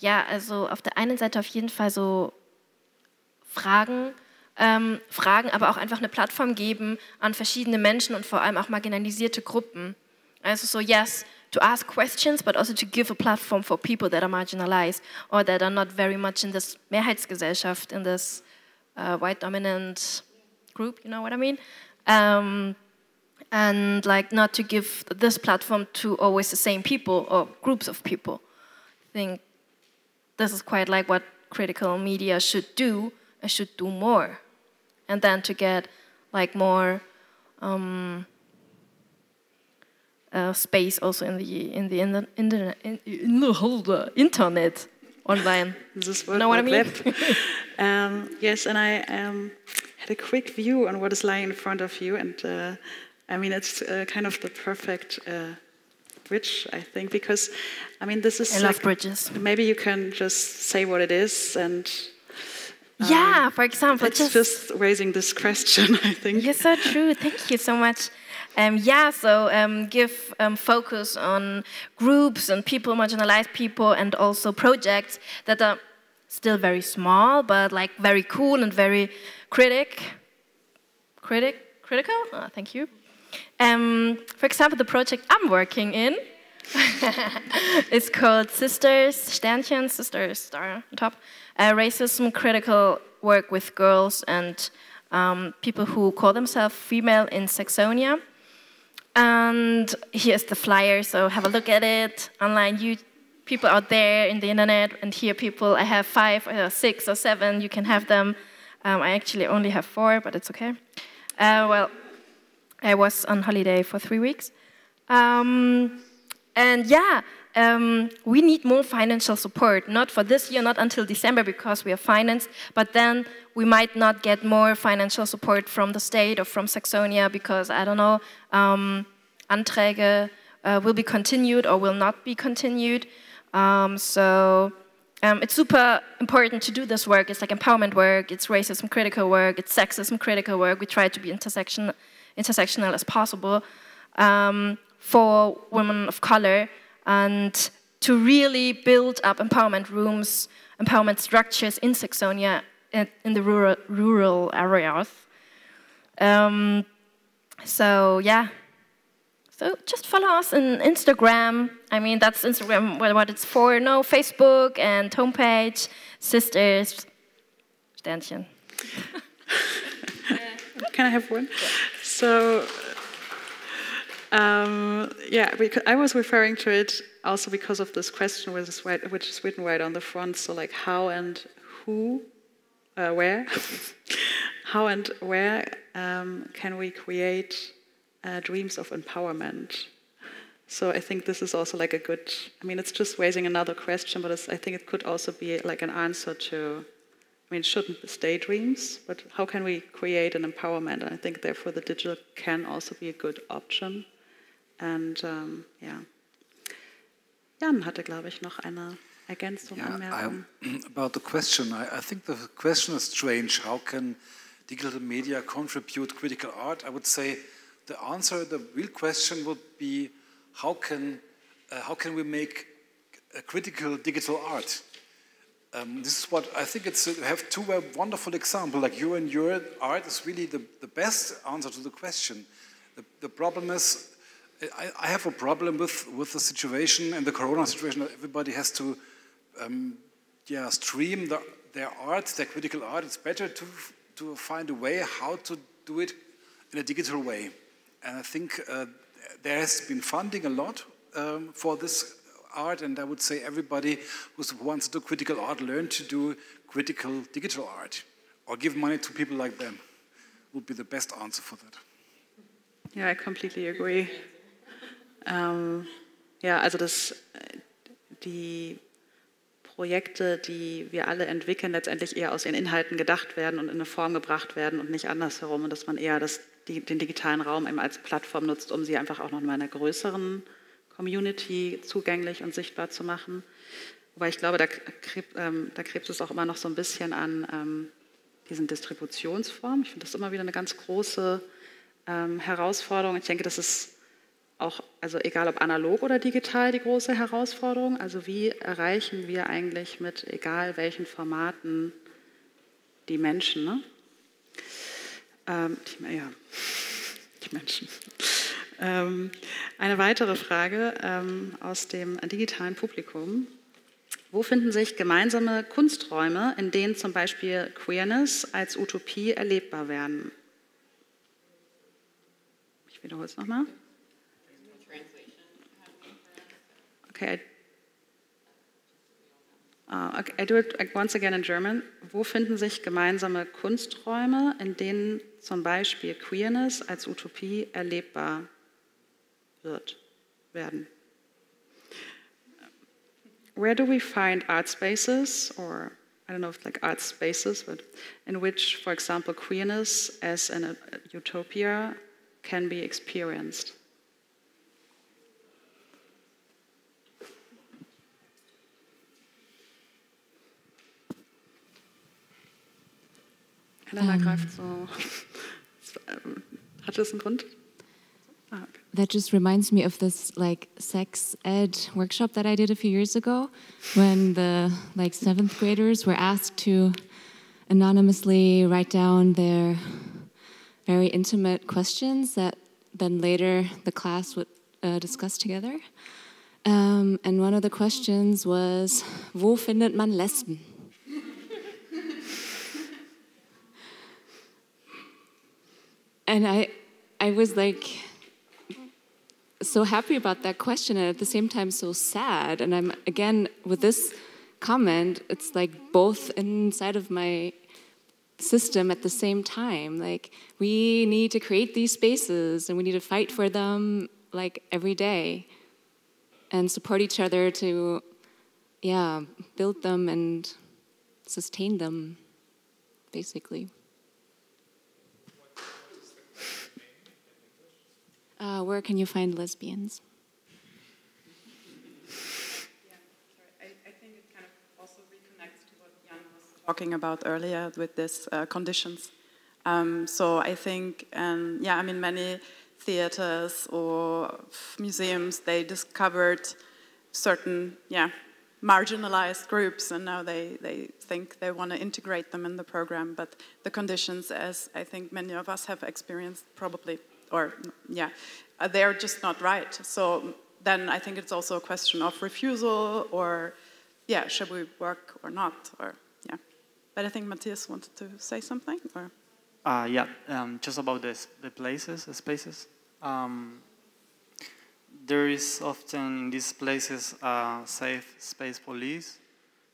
Ja, also auf der einen Seite auf jeden Fall so Fragen, aber auch einfach eine Plattform geben an verschiedene Menschen und vor allem auch marginalisierte Gruppen. Also so, yes, to ask questions, but also to give a platform for people that are marginalized or that are not very much in this Mehrheitsgesellschaft, in this white dominant group, you know what I mean? And like not to give this platform to always the same people or groups of people. I think this is quite like what critical media should do and should do more. And then to get like more space also in the internet, online. This you know what I mean? Yes, and I had a quick view on what is lying in front of you, and I mean it's kind of the perfect bridge, I think, because I mean this is. I love bridges. Maybe you can just say what it is and. Yeah, for example, it's just raising this question, I think. You're so true. Thank you so much. Yeah, so give focus on groups and people, marginalized people, and also projects that are still very small, but like very cool and very critical. Oh, thank you. For example, the project I'm working in is called Sisters Racism Critical Work with Girls and people who call themselves female in Saxonia. And here's the flyer, so have a look at it. Online, you people out there in the internet, and here people, I have 5 or 6 or 7, you can have them. I actually only have 4, but it's okay. Well, I was on holiday for 3 weeks. And yeah, we need more financial support, not for this year, not until December because we are financed, but then we might not get more financial support from the state or from Saxonia because, I don't know, Anträge will be continued or will not be continued. So It's super important to do this work. It's like empowerment work, it's racism critical work, it's sexism critical work. We try to be intersectional as possible for women of color, and to really build up empowerment rooms, empowerment structures in Saxonia, in the rural areas. So just follow us on Instagram. I mean, that's Instagram what it's for. No, Facebook and homepage, Sisters. Sternchen. Can I have one? Yeah. So, yeah, I was referring to it also because of this question, which is written right on the front. So, like, how and who, where, how and where can we create dreams of empowerment? So I think this is also like a good, I mean, it's just raising another question, but I think it could also be like an answer to, I mean, it shouldn't stay dreams, but how can we create an empowerment? And I think therefore the digital can also be a good option. And yeah. Jan hatte, glaube ich, noch eine Ergänzung. Yeah, about the question, I think the question is strange. How can digital media contribute critical art? I would say the answer, the real question would be, how can we make a critical digital art? This is what I think it's, we have two wonderful examples, like you and your art is really the best answer to the question. The problem is, I have a problem with the situation and the corona situation that everybody has to stream their art, their critical art. It's better to find a way how to do it in a digital way. And I think there has been funding a lot for this art, and I would say everybody who wants to do critical art learn to do critical digital art, or give money to people like them. Would be the best answer for that. Yeah, I completely agree. Ja, also die Projekte, die wir alle entwickeln, letztendlich eher aus ihren Inhalten gedacht werden und in eine Form gebracht werden und nicht andersherum, und dass man eher den digitalen Raum eben als Plattform nutzt, um sie einfach auch noch in einer größeren Community zugänglich und sichtbar zu machen. Wobei ich glaube, da krebst es auch immer noch so ein bisschen an diesen Distributionsformen. Ich finde das immer wieder eine ganz große Herausforderung. Ich denke, das ist auch, also egal ob analog oder digital, die große Herausforderung. Also wie erreichen wir eigentlich mit egal welchen Formaten die Menschen, ne? Die Menschen. Eine weitere Frage aus dem digitalen Publikum. Wo finden sich gemeinsame Kunsträume, in denen zum Beispiel Queerness als Utopie erlebbar werden? Ich wiederhole es nochmal. Okay, I do it once again in German. Wo finden sich gemeinsame Kunsträume, in denen zum Beispiel Queerness als Utopie erlebbar werden? Where do we find art spaces, or I don't know if like art spaces, but in which, for example, queerness as an utopia can be experienced? That just reminds me of this like sex ed workshop that I did a few years ago, when the like 7th graders were asked to anonymously write down their very intimate questions that then later the class would discuss together. And one of the questions was, wo findet man Lesben? And I was like so happy about that question, and at the same time so sad. And I'm again with this comment, it's like both inside of my system at the same time. Like we need to create these spaces and we need to fight for them like every day and support each other to build them and sustain them basically. Where can you find lesbians? Yeah, sorry. I think it kind of also talking about earlier with these conditions. So I think, and yeah, I mean, many theaters or museums, they discovered certain, yeah, marginalized groups, and now they think they want to integrate them in the program, but the conditions, as I think many of us have experienced probably, or yeah, they're just not right. So then I think it's also a question of refusal, or yeah, should we work or not, or yeah. But I think Matthias wanted to say something, or? Yeah, just about the places, the spaces. There is often in these places safe space police,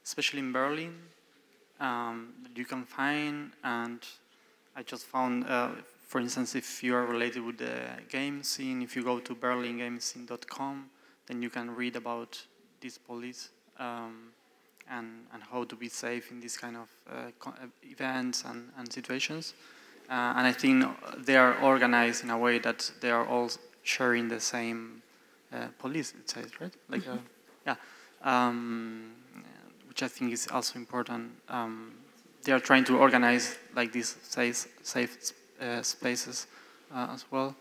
especially in Berlin, that you can find. And I just found, for instance, if you are related with the game scene, if you go to BerlinGameScene.com, then you can read about these police and how to be safe in these kind of events and situations. And I think they are organized in a way that they are all sharing the same police, it says, right? Like, yeah, which I think is also important. They are trying to organize like these safe spaces as well.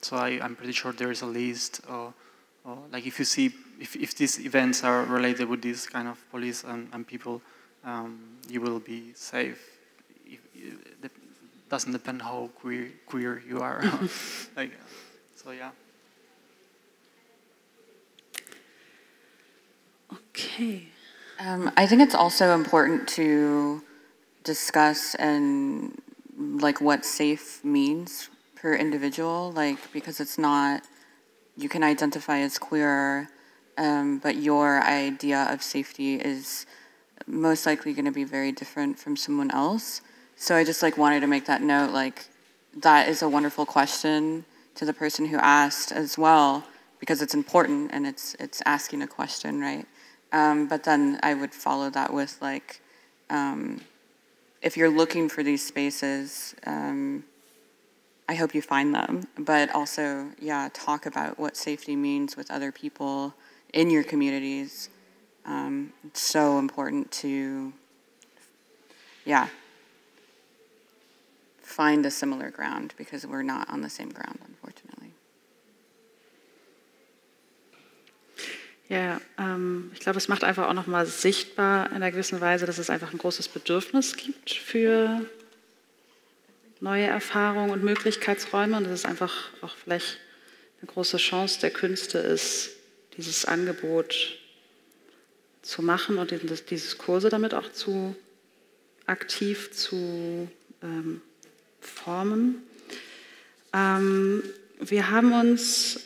So I'm pretty sure there is a list, or like if you see, if these events are related with this kind of police and people, you will be safe. It doesn't depend how queer you are. Like, so yeah. Okay. I think it's also important to discuss and like what safe means per individual, like because it's not, you can identify as queer, but your idea of safety is most likely going to be very different from someone else. So I just like wanted to make that note, like that is a wonderful question to the person who asked as well, because it's important and it's asking a question, right? But then I would follow that with like, if you're looking for these spaces, I hope you find them, but also, yeah, talk about what safety means with other people in your communities. It's so important to, yeah, find a similar ground because we're not on the same ground, unfortunately. Ja, ich glaube, es macht einfach auch nochmal sichtbar in einer gewissen Weise, dass es einfach ein großes Bedürfnis gibt für neue Erfahrungen und Möglichkeitsräume, und dass es einfach auch vielleicht eine große Chance der Künste ist, dieses Angebot zu machen und dieses Kurse damit auch zu aktiv zu formen. Wir haben uns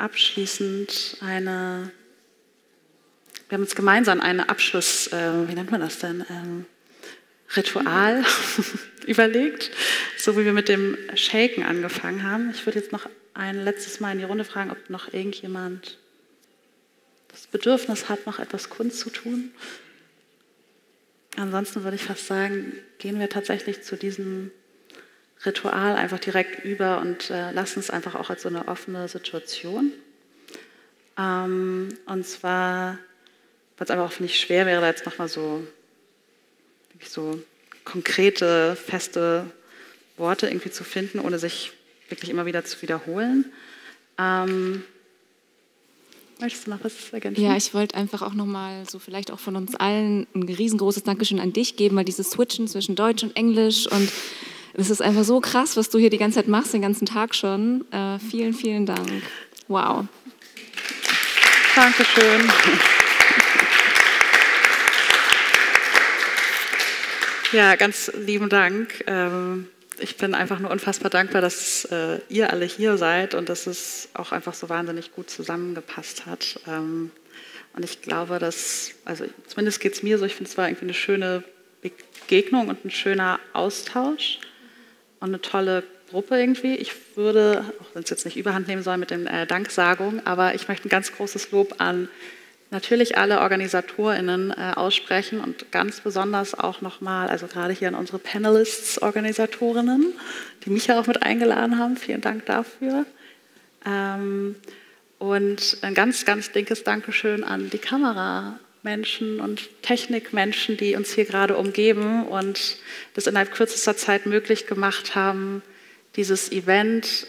abschließend wir haben uns gemeinsam eine Abschluss, wie nennt man das denn, Ritual überlegt, so wie wir mit dem Shaken angefangen haben. Ich würde jetzt noch ein letztes Mal in die Runde fragen, ob noch irgendjemand das Bedürfnis hat, noch etwas Kunst zu tun. Ansonsten würde ich fast sagen, gehen wir tatsächlich zu diesem Ritual einfach direkt über und lassen es einfach auch als so eine offene Situation. Und zwar, weil es einfach auch nicht schwer wäre, da jetzt nochmal so konkrete, feste Worte irgendwie zu finden, ohne sich wirklich immer wieder zu wiederholen. Möchtest du noch was ergänzen? Ja, ich wollte einfach auch nochmal so vielleicht auch von uns allen ein riesengroßes Dankeschön an dich geben, weil dieses Switchen zwischen Deutsch und Englisch und es ist einfach so krass, was du hier die ganze Zeit machst, den ganzen Tag schon. Vielen, vielen Dank. Wow. Dankeschön. Ja, ganz lieben Dank. Ich bin einfach nur unfassbar dankbar, dass ihr alle hier seid und dass es auch einfach so wahnsinnig gut zusammengepasst hat. Und ich glaube, dass, also zumindest geht es mir so, ich finde es war irgendwie eine schöne Begegnung und ein schöner Austausch und eine tolle Gruppe irgendwie. Ich würde, auch wenn es jetzt nicht überhand nehmen soll mit den Danksagungen, aber ich möchte ein ganz großes Lob an natürlich alle OrganisatorInnen aussprechen und ganz besonders auch nochmal, also gerade hier an unsere Panelists, OrganisatorInnen, die mich ja auch mit eingeladen haben. Vielen Dank dafür. Und ein ganz, ganz dickes Dankeschön an die Kameramenschen und Technikmenschen, die uns hier gerade umgeben und das innerhalb kürzester Zeit möglich gemacht haben, dieses Event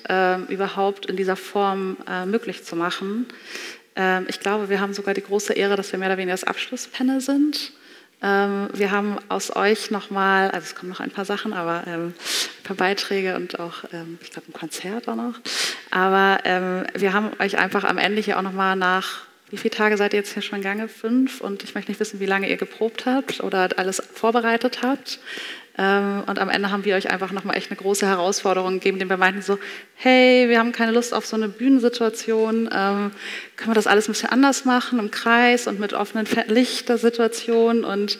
überhaupt in dieser Form möglich zu machen. Ich glaube, wir haben sogar die große Ehre, dass wir mehr oder weniger das Abschlusspanel sind. Wir haben aus euch nochmal, also es kommen noch ein paar Sachen, aber ein paar Beiträge und auch, ich glaube, ein Konzert auch noch. Aber wir haben euch einfach am Ende hier auch nochmal nach, wie viele Tage seid ihr jetzt hier schon in Gange? 5. Und ich möchte nicht wissen, wie lange ihr geprobt habt oder alles vorbereitet habt. Und am Ende haben wir euch einfach nochmal echt eine große Herausforderung gegeben, denn wir meinten so, hey, wir haben keine Lust auf so eine Bühnensituation, können wir das alles ein bisschen anders machen, im Kreis und mit offenen Lichtersituationen. Und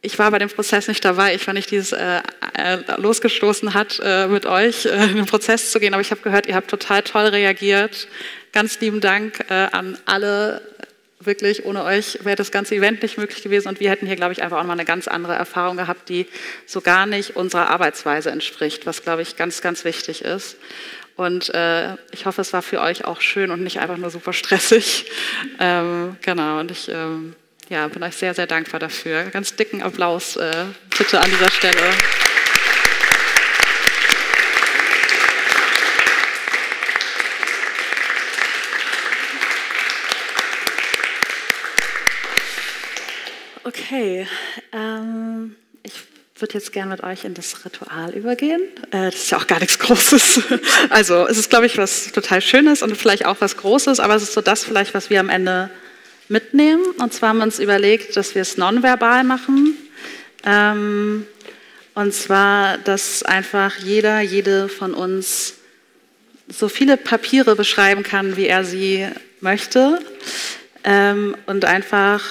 ich war bei dem Prozess nicht dabei, ich war nicht dieses losgestoßen hat, mit euch in den Prozess zu gehen, aber ich habe gehört, ihr habt total toll reagiert. Ganz lieben Dank an alle. Wirklich, ohne euch wäre das ganze Event nicht möglich gewesen und wir hätten hier, glaube ich, einfach auch mal eine ganz andere Erfahrung gehabt, die so gar nicht unserer Arbeitsweise entspricht, was, glaube ich, ganz, ganz wichtig ist. Und ich hoffe, es war für euch auch schön und nicht einfach nur super stressig. Genau, und ich ja, bin euch sehr, sehr dankbar dafür. Ganz dicken Applaus bitte an dieser Stelle. Okay, ich würde jetzt gerne mit euch in das Ritual übergehen. Das ist ja auch gar nichts Großes. Also es ist, glaube ich, was total Schönes und vielleicht auch was Großes, aber es ist so das vielleicht, was wir am Ende mitnehmen. Und zwar haben wir uns überlegt, dass wir es nonverbal machen. Und zwar, dass einfach jeder, jede von uns so viele Papiere beschreiben kann, wie er sie möchte. Und einfach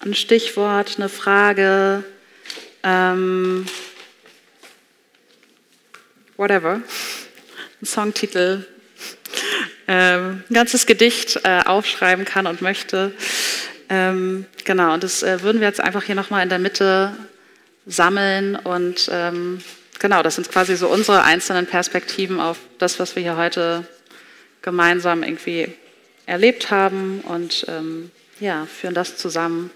ein Stichwort, eine Frage, whatever, ein Songtitel, ein ganzes Gedicht aufschreiben kann und möchte. Genau, und das würden wir jetzt einfach hier nochmal in der Mitte sammeln und genau, das sind quasi so unsere einzelnen Perspektiven auf das, was wir hier heute gemeinsam irgendwie erlebt haben und ja, führen das zusammen.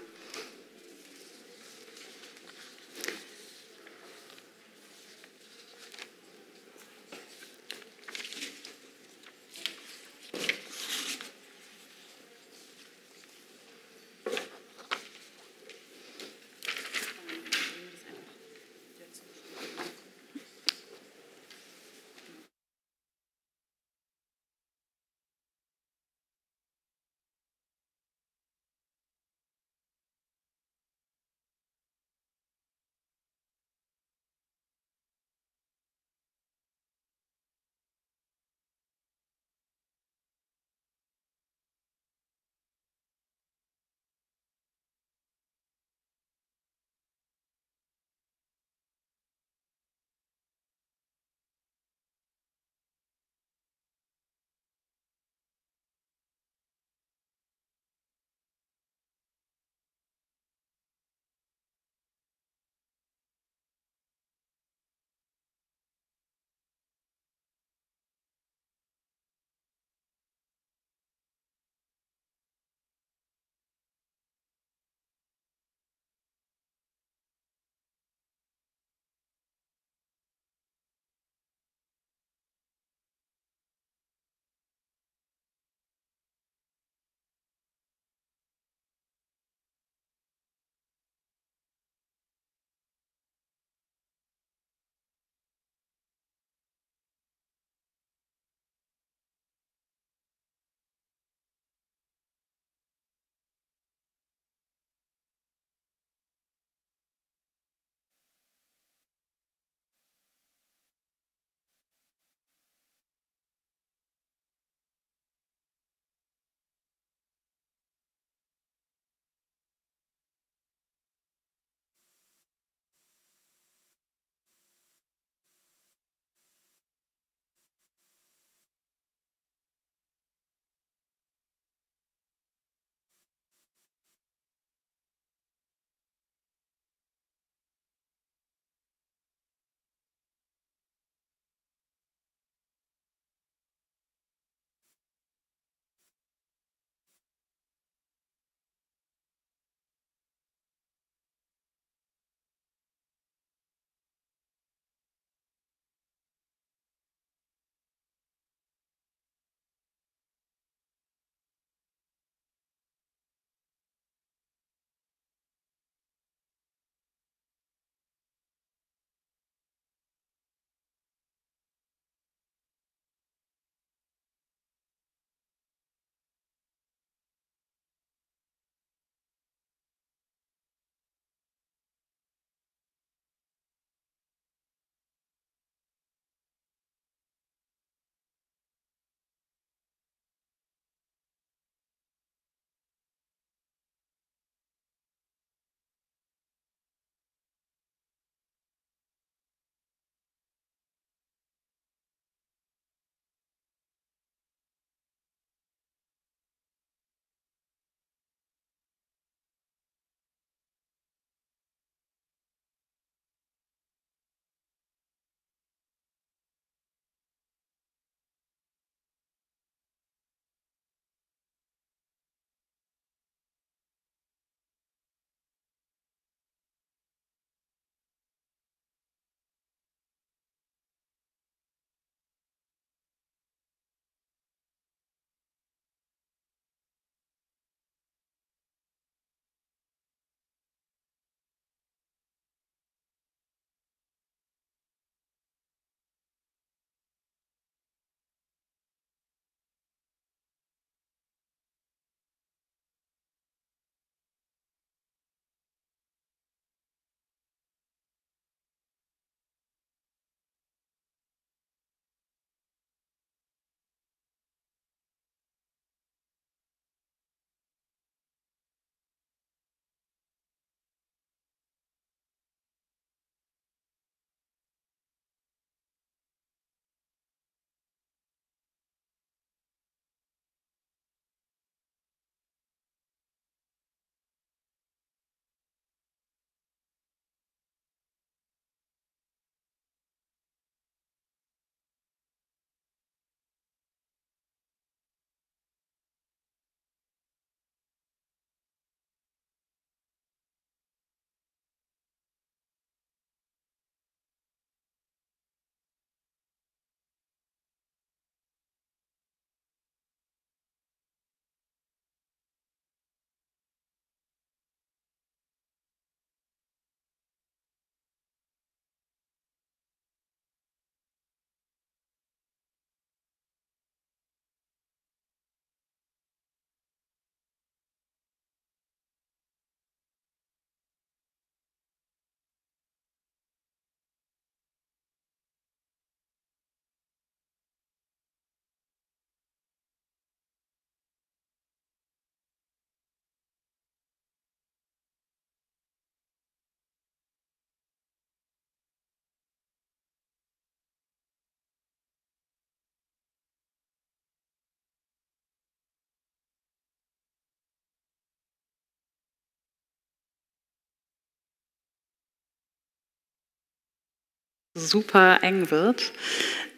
super eng wird.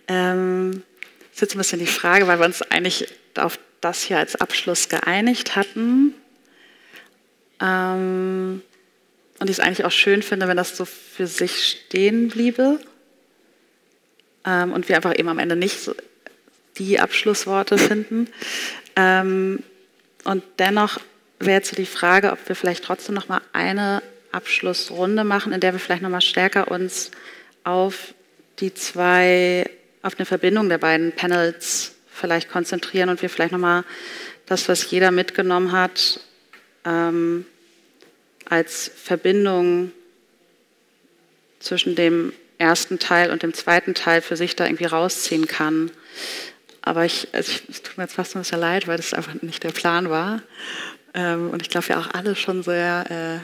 Das ist jetzt ein bisschen die Frage, weil wir uns eigentlich auf das hier als Abschluss geeinigt hatten. Und ich es eigentlich auch schön finde, wenn das so für sich stehen bliebe. Und wir einfach eben am Ende nicht so die Abschlussworte finden. Und dennoch wäre jetzt so die Frage, ob wir vielleicht trotzdem nochmal eine Abschlussrunde machen, in der wir vielleicht nochmal stärker uns auf die zwei, auf eine Verbindung der beiden Panels vielleicht konzentrieren und wir vielleicht nochmal das, was jeder mitgenommen hat, als Verbindung zwischen dem ersten Teil und dem zweiten Teil für sich da irgendwie rausziehen kann. Aber es tut mir jetzt fast ein bisschen leid, weil das einfach nicht der Plan war. Und ich glaube, wir auch alle schon sehr,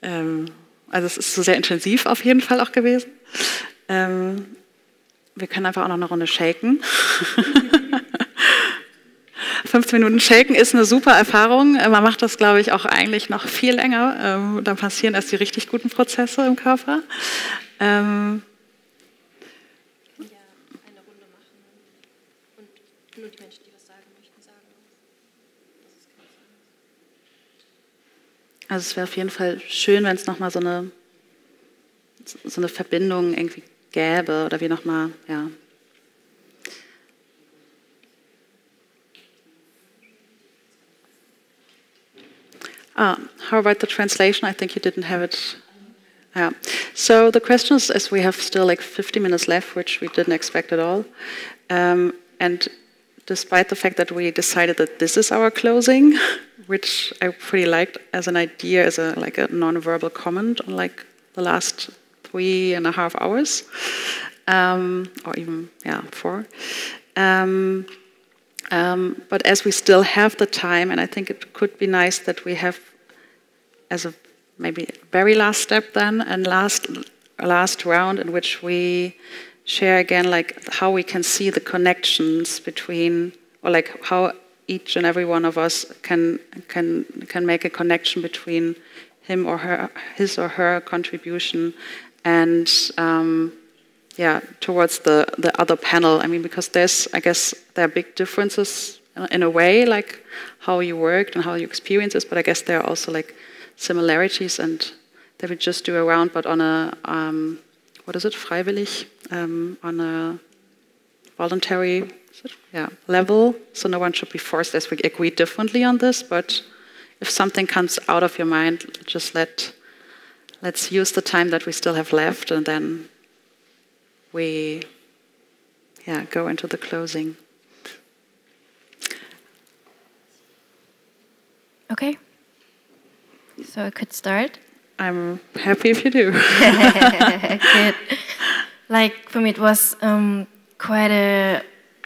also es ist so sehr intensiv auf jeden Fall auch gewesen. Wir können einfach auch noch eine Runde shaken. 15 Minuten shaken ist eine super Erfahrung. Man macht das, glaube ich, auch eigentlich noch viel länger. Dann passieren erst die richtig guten Prozesse im Körper. Ja, eine Runde machen. Und nur die Menschen, die was sagen möchten, sagen. Das ist ganz anders. Also es wäre auf jeden Fall schön, wenn es nochmal so eine Verbindung irgendwie gäbe oder wie nochmal, ja. How about the translation? I think you didn't have it. Yeah. So the question is, as we have still like 50 minutes left, which we didn't expect at all, and despite the fact that we decided that this is our closing, which I pretty liked as an idea, as a like a non-verbal comment on like the last 3.5 hours, or even 4. But as we still have the time, and I think it could be nice that we have, as a maybe very last step then, and last round in which we share again, like how we can see the connections between, or like how each and every one of us can make a connection between him or her, his or her contribution, and. Yeah, towards the other panel. I mean, because there are big differences in a way, like how you worked and how you experienced this, but I guess there are also like similarities, and that we just do a round, but on a, what is it, freiwillig, on a voluntary level. So no one should be forced, as we agree differently on this, but if something comes out of your mind, just let's use the time that we still have left, and then we go into the closing. Okay, so I could start. I'm happy if you do. Good. Like for me it was quite a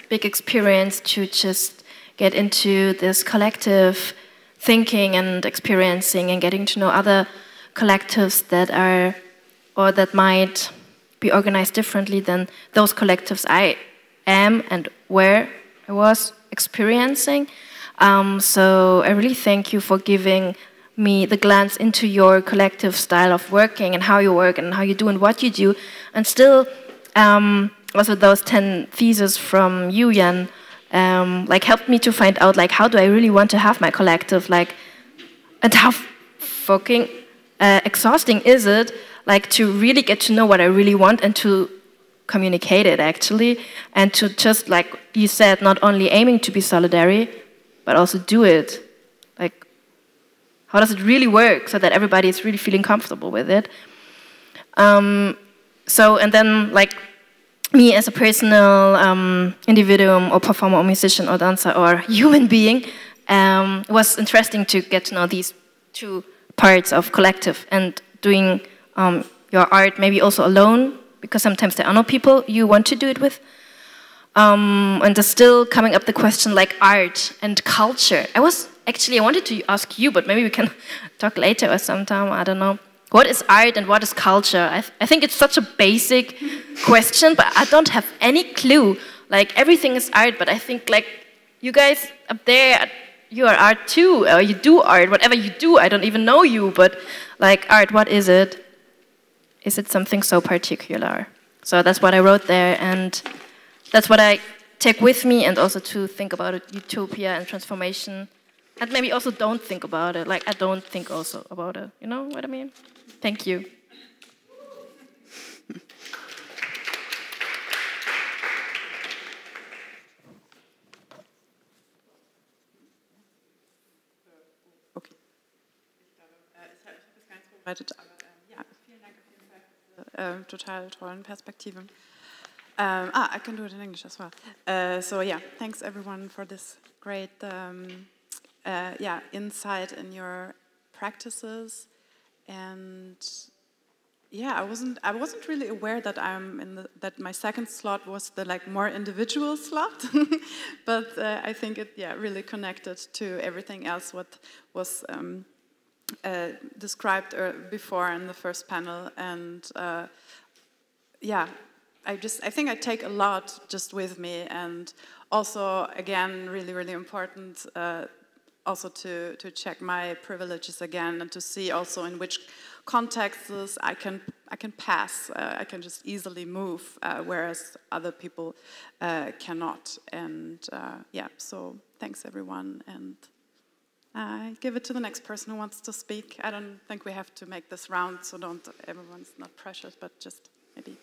big experience to just get into this collective thinking and experiencing and getting to know other collectives that are or that might be organized differently than those collectives I am and where I was experiencing. So I really thank you for giving me the glance into your collective style of working and how you work and how you do and what you do. And still, also those 10 theses from you, Jan, like helped me to find out like how do I really want to have my collective, like, and how fucking exhausting is it? Like to really get to know what I really want and to communicate it actually, and to just like you said, not only aiming to be solidary, but also do it. Like, how does it really work so that everybody is really feeling comfortable with it? So, and then like me as a personal individuum or performer or musician or dancer or human being, it was interesting to get to know these two parts of collective and doing your art maybe also alone, because sometimes there are no people you want to do it with. And there's still coming up the question like art and culture. I wanted to ask you, but maybe we can talk later or sometime, I don't know. What is art and what is culture? I think it's such a basic question, but I don't have any clue. Like everything is art, but I think like you guys up there, you are art too, or you do art, whatever you do, I don't even know you, but like art, what is it? is it something so particular? So that's what I wrote there, and that's what I take with me, and also to think about it, utopia and transformation, and maybe also don't think about it, like I don't think also about it, you know what I mean? Thank you. Okay. Ich habe es gar nicht vorbereitet, aber ja, vielen Dank auf jeden Fall für diese total tollen Perspektiven. I can do it in English as well. So yeah, thanks everyone for this great insight in your practices. And yeah, I wasn't really aware that my second slot was the like more individual slot, but I think it really connected to everything else what was described before in the first panel, and I think I take a lot just with me, and also again really really important also to check my privileges again and to see also in which contexts I can pass, I can just easily move, whereas other people cannot. And so thanks everyone, and I give it to the next person who wants to speak. I don't think we have to make this round, so don't, everyone's not pressured, but just maybe.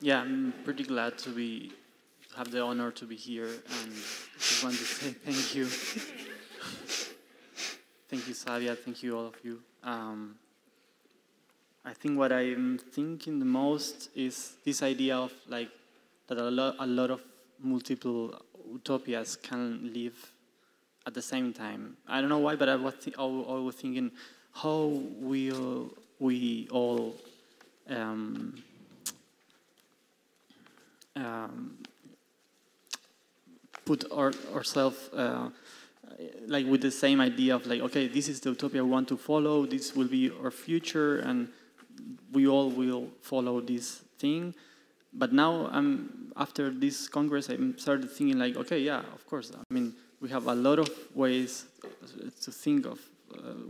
Yeah, I'm pretty glad to have the honor to be here, and just want to say thank you. Thank you, Sabia. Thank you, all of you. I think what I'm thinking the most is this idea of like that a lot of multiple utopias can live at the same time. I don't know why, but I was always thinking, how will we all put ourselves like with the same idea of like, okay, this is the utopia we want to follow, this will be our future, and we all will follow this thing. But now after this Congress, I started thinking like, okay, yeah, of course, I mean, we have a lot of ways to think of,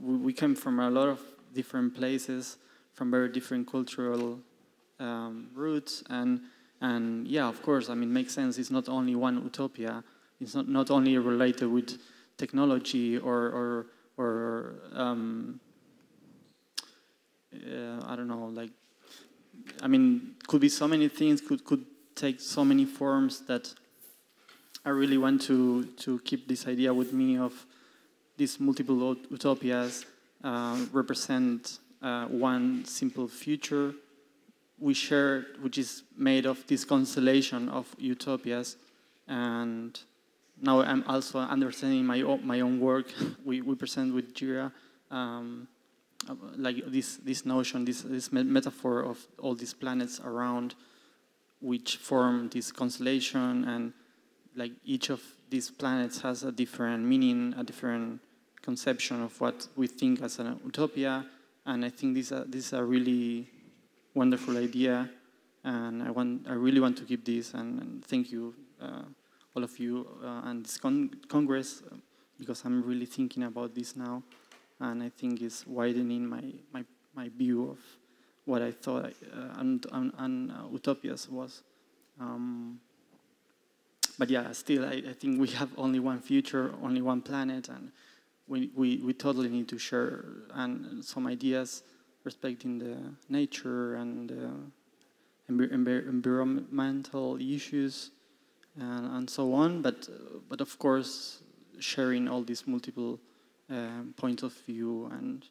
we came from a lot of different places, from very different cultural roots, and yeah, of course, I mean, makes sense. It's not only one utopia. It's not only related with technology or I don't know. Like, I mean, could be so many things. Could take so many forms. That I really want to keep this idea with me of these multiple utopias represent one simple future we share, which is made of this constellation of utopias. And now I'm also understanding my own work. We present with Jira, like this notion, this metaphor of all these planets around, which form this constellation, and like each of these planets has a different meaning, a different conception of what we think as an utopia. And I think these are really wonderful idea, and I really want to keep this, and thank you all of you and this Congress, because I'm really thinking about this now, and I think it's widening my view of what I thought and utopias was. But yeah, still I think we have only one future, only one planet, and we totally need to share and some ideas respecting the nature and environmental issues and so on, but of course sharing all these multiple points of view and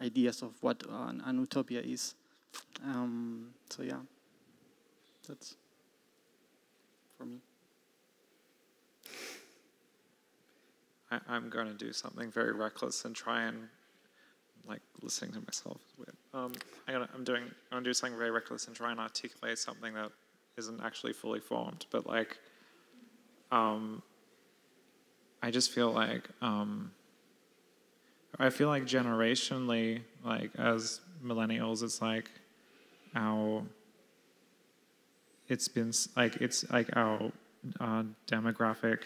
ideas of what an utopia is. So yeah, that's for me. I'm going to do something very reckless and try and, like, listening to myself is weird. I'm gonna do something very reckless and try and articulate something that isn't actually fully formed. But like, I just feel like, I feel like generationally, like as millennials, it's like our, it's been like, it's like our demographic.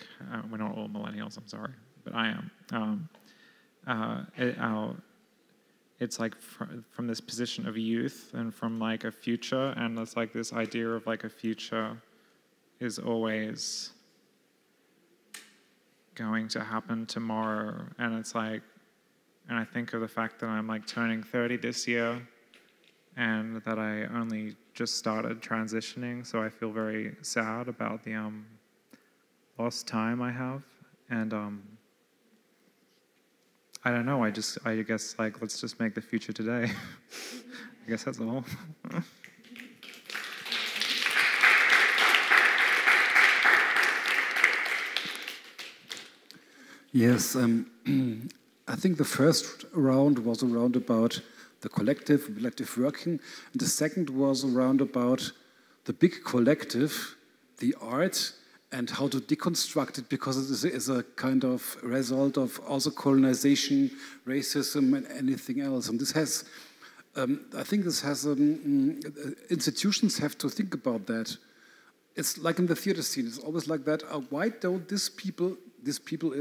We're not all millennials, I'm sorry, but I am. It's like from this position of youth and from like a future, and it's like this idea of like a future is always going to happen tomorrow. And it's like, and I think of the fact that I'm like turning 30 this year and that I only just started transitioning, so I feel very sad about the lost time I have. And I don't know, I guess like, let's just make the future today. I guess that's all. Yes, I think the first round was around about the collective working, and the second was around about the big collective, the art, and how to deconstruct it, because it is a kind of result of also colonization, racism, and anything else. And this has, I think this has, institutions have to think about that. It's like in the theater scene, it's always like that. Why don't these people is people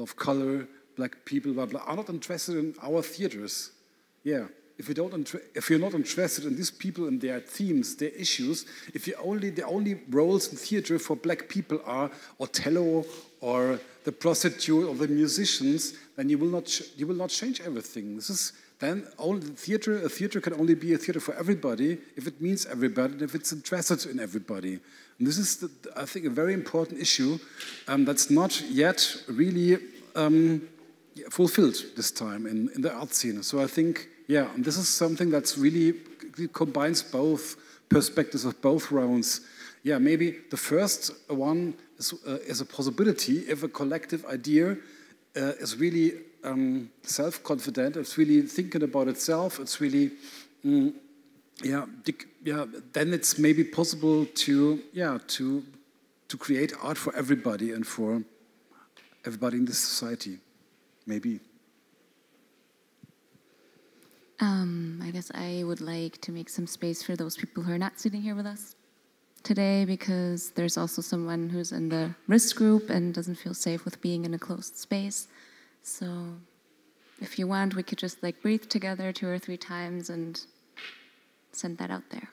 of color, black people, blah, blah, are not interested in our theaters? Yeah, if you're not interested in these people and their themes, their issues, if you only the only roles in theater for black people are Othello or the prostitute or the musicians, then you will not change everything. This is then only theater. A theater can only be a theater for everybody if it means everybody and if it's interested in everybody. And this is, I think, a very important issue that's not yet really fulfilled this time in the art scene. So I think, yeah, and this is something that's really combines both perspectives of both rounds. Yeah, maybe the first one is a possibility if a collective idea is really self-confident. It's really thinking about itself. It's really, then it's maybe possible to create art for everybody and for everybody in this society. Maybe. I guess I would like to make some space for those people who are not sitting here with us today, because there's also someone who's in the risk group and doesn't feel safe with being in a closed space. So if you want, we could just like breathe together 2 or 3 times and send that out there.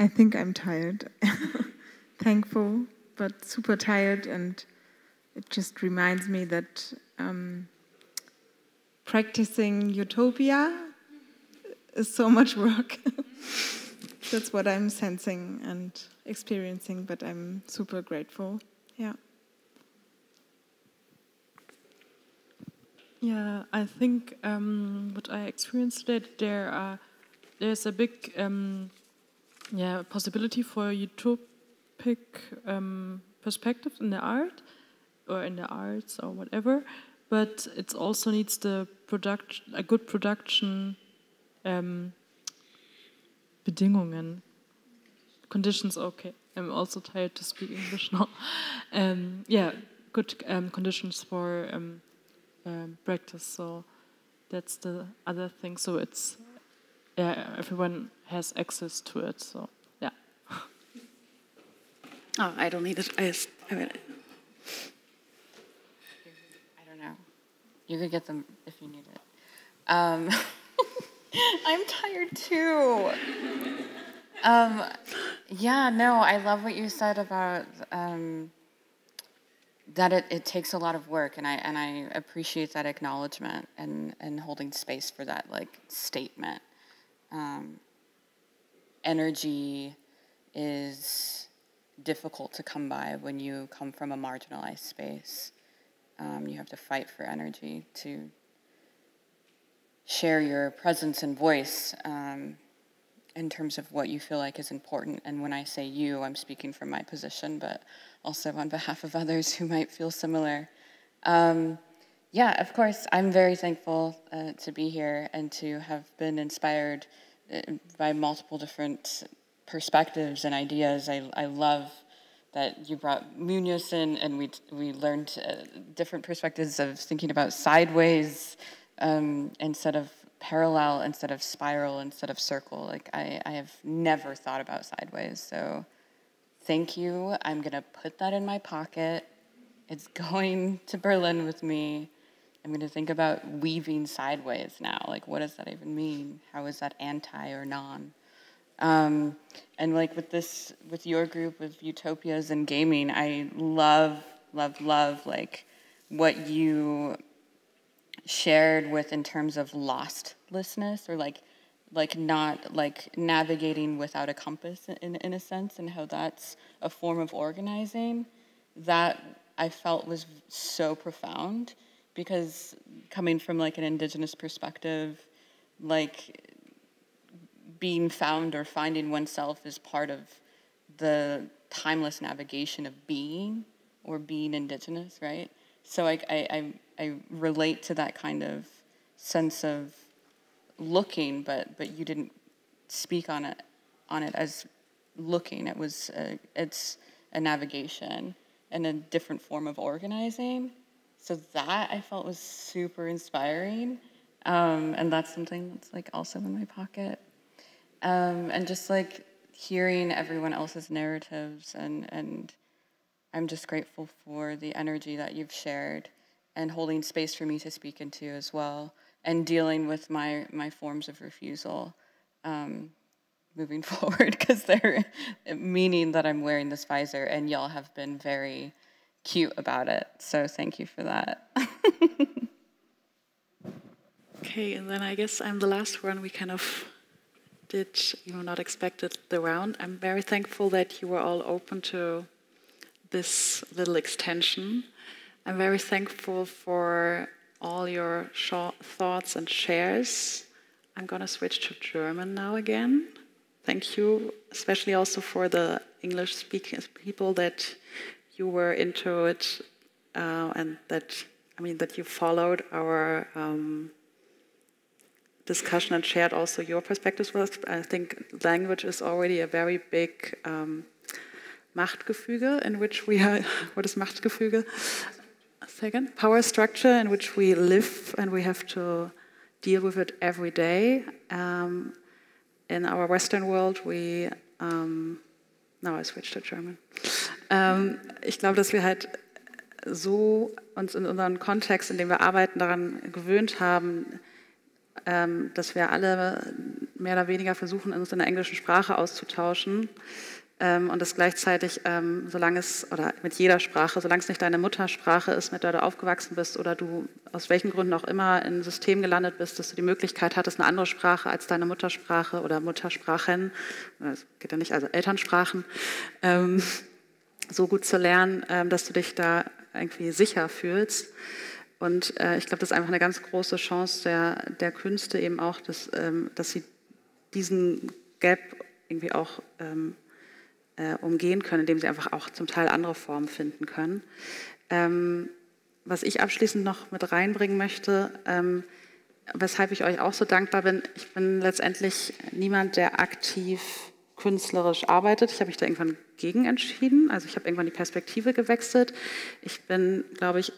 I think I'm tired, thankful, but super tired, and it just reminds me that practicing utopia is so much work. That's what I'm sensing and experiencing, but I'm super grateful, yeah. Yeah, I think what I experienced today, there's a big... yeah, possibility for utopic perspective in the art or in the arts or whatever, but it also needs the good production Bedingungen, conditions. Okay, I'm also tired to speak English now. Yeah, good conditions for practice. So that's the other thing. So it's, yeah, everyone has access to it, so, yeah. Oh, I don't need it. I mean, I don't know. You could get them if you need it. I'm tired too. Yeah, no, I love what you said about that it takes a lot of work, and I appreciate that acknowledgement and holding space for that like statement. Energy is difficult to come by when you come from a marginalized space. You have to fight for energy to share your presence and voice in terms of what you feel like is important. And when I say you, I'm speaking from my position, but also on behalf of others who might feel similar. Yeah, of course. I'm very thankful to be here and to have been inspired by multiple different perspectives and ideas. I love that you brought Muñoz in, and we learned different perspectives of thinking about sideways instead of parallel, instead of spiral, instead of circle. Like I have never thought about sideways. So thank you. I'm gonna put that in my pocket. It's going to Berlin with me. I'm gonna think about weaving sideways now. Like, what does that even mean? How is that anti or non? And like with your group, with Utopias and gaming, I love, love, love like what you shared with in terms of lostlessness or like not like navigating without a compass in a sense, and how that's a form of organizing that I felt was so profound, because coming from like an indigenous perspective, like being found or finding oneself is part of the timeless navigation of being or being indigenous, right? So I relate to that kind of sense of looking, but you didn't speak on it as looking. It was it's a navigation and a different form of organizing. So that I felt was super inspiring, and that's something that's like also in my pocket. And just like hearing everyone else's narratives, and I'm just grateful for the energy that you've shared and holding space for me to speak into as well, and dealing with my forms of refusal moving forward, because they're meaning that I'm wearing this visor, and y'all have been very cute about it. So thank you for that. Okay, and then I guess I'm the last one. We kind of did, you know, not expected the round. I'm very thankful that you were all open to this little extension. I'm very thankful for all your thoughts and shares. I'm going to switch to German now again. Thank you, especially also for the English-speaking people that you were into it, and that, I mean, that you followed our discussion and shared also your perspectives with us. I think language is already a very big Machtgefüge in which we are, what is Machtgefüge? Second, power structure in which we live, and we have to deal with it every day. In our Western world, we, now I switched to German. Ich glaube, dass wir halt so uns in unseren Kontext, in dem wir arbeiten, daran gewöhnt haben, dass wir alle mehr oder weniger versuchen, uns in der englischen Sprache auszutauschen, und das gleichzeitig, solange es, oder mit jeder Sprache, solange es nicht deine Muttersprache ist, mit der du aufgewachsen bist oder du aus welchen Gründen auch immer in ein System gelandet bist, dass du die Möglichkeit hattest, eine andere Sprache als deine Muttersprache oder Muttersprachen, das geht ja nicht, also Elternsprachen, so gut zu lernen, dass du dich da irgendwie sicher fühlst. Und ich glaube, das ist einfach eine ganz große Chance der Künste eben auch, dass sie diesen Gap irgendwie auch umgehen können, indem sie einfach auch zum Teil andere Formen finden können. Was ich abschließend noch mit reinbringen möchte, weshalb ich euch auch so dankbar bin, ich bin letztendlich niemand, der aktiv künstlerisch arbeitet. Ich habe mich da irgendwann gegen entschieden. Also ich habe irgendwann die Perspektive gewechselt. Ich bin, glaube ich,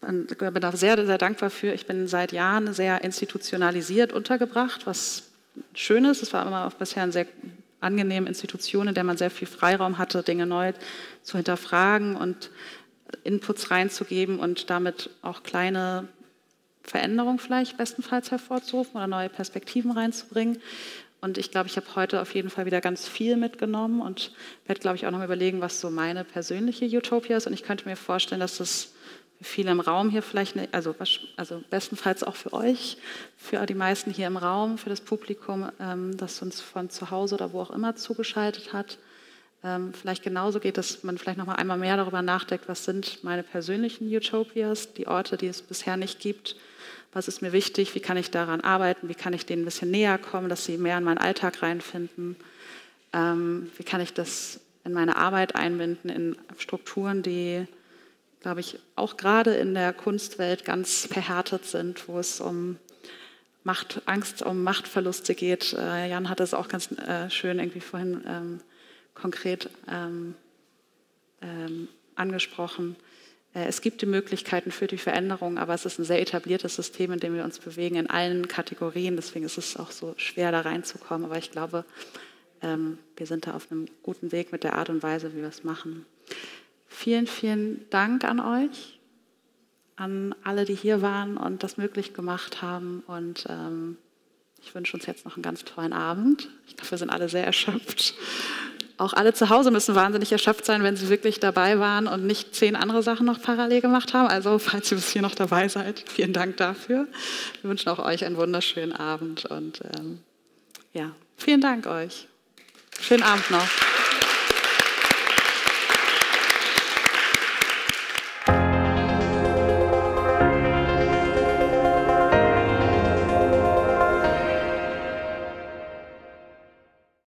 da sehr, sehr dankbar für. Ich bin seit Jahren sehr institutionalisiert untergebracht, was schön ist. Es war immer auch bisher eine sehr angenehme Institution, in der man sehr viel Freiraum hatte, Dinge neu zu hinterfragen und Inputs reinzugeben und damit auch kleine Veränderungen vielleicht bestenfalls hervorzurufen oder neue Perspektiven reinzubringen. Und ich glaube, ich habe heute auf jeden Fall wieder ganz viel mitgenommen und werde, glaube ich, auch noch mal überlegen, was so meine persönliche Utopia ist. Und ich könnte mir vorstellen, dass das viele im Raum hier vielleicht, also bestenfalls auch für euch, für die meisten hier im Raum, für das Publikum, das uns von zu Hause oder wo auch immer zugeschaltet hat, vielleicht genauso geht, dass man vielleicht noch mal einmal mehr darüber nachdenkt, was sind meine persönlichen Utopias, die Orte, die es bisher nicht gibt, was ist mir wichtig, wie kann ich daran arbeiten, wie kann ich denen ein bisschen näher kommen, dass sie mehr in meinen Alltag reinfinden, wie kann ich das in meine Arbeit einbinden, in Strukturen, die glaube ich, auch gerade in der Kunstwelt ganz verhärtet sind, wo es um Macht, Angst um Machtverluste geht. Jan hat es auch ganz schön irgendwie vorhin konkret angesprochen. Es gibt die Möglichkeiten für die Veränderung, aber es ist ein sehr etabliertes System, in dem wir uns bewegen, in allen Kategorien. Deswegen ist es auch so schwer, da reinzukommen. Aber ich glaube, wir sind da auf einem guten Weg mit der Art und Weise, wie wir es machen. Vielen, vielen Dank an euch, an alle, die hier waren und das möglich gemacht haben. Und ich wünsche uns jetzt noch einen ganz tollen Abend. Ich glaube, wir sind alle sehr erschöpft. Auch alle zu Hause müssen wahnsinnig erschöpft sein, wenn sie wirklich dabei waren und nicht 10 andere Sachen noch parallel gemacht haben. Also, falls ihr bis hier noch dabei seid, vielen Dank dafür. Wir wünschen auch euch einen wunderschönen Abend. Und ja, vielen Dank euch. Schönen Abend noch.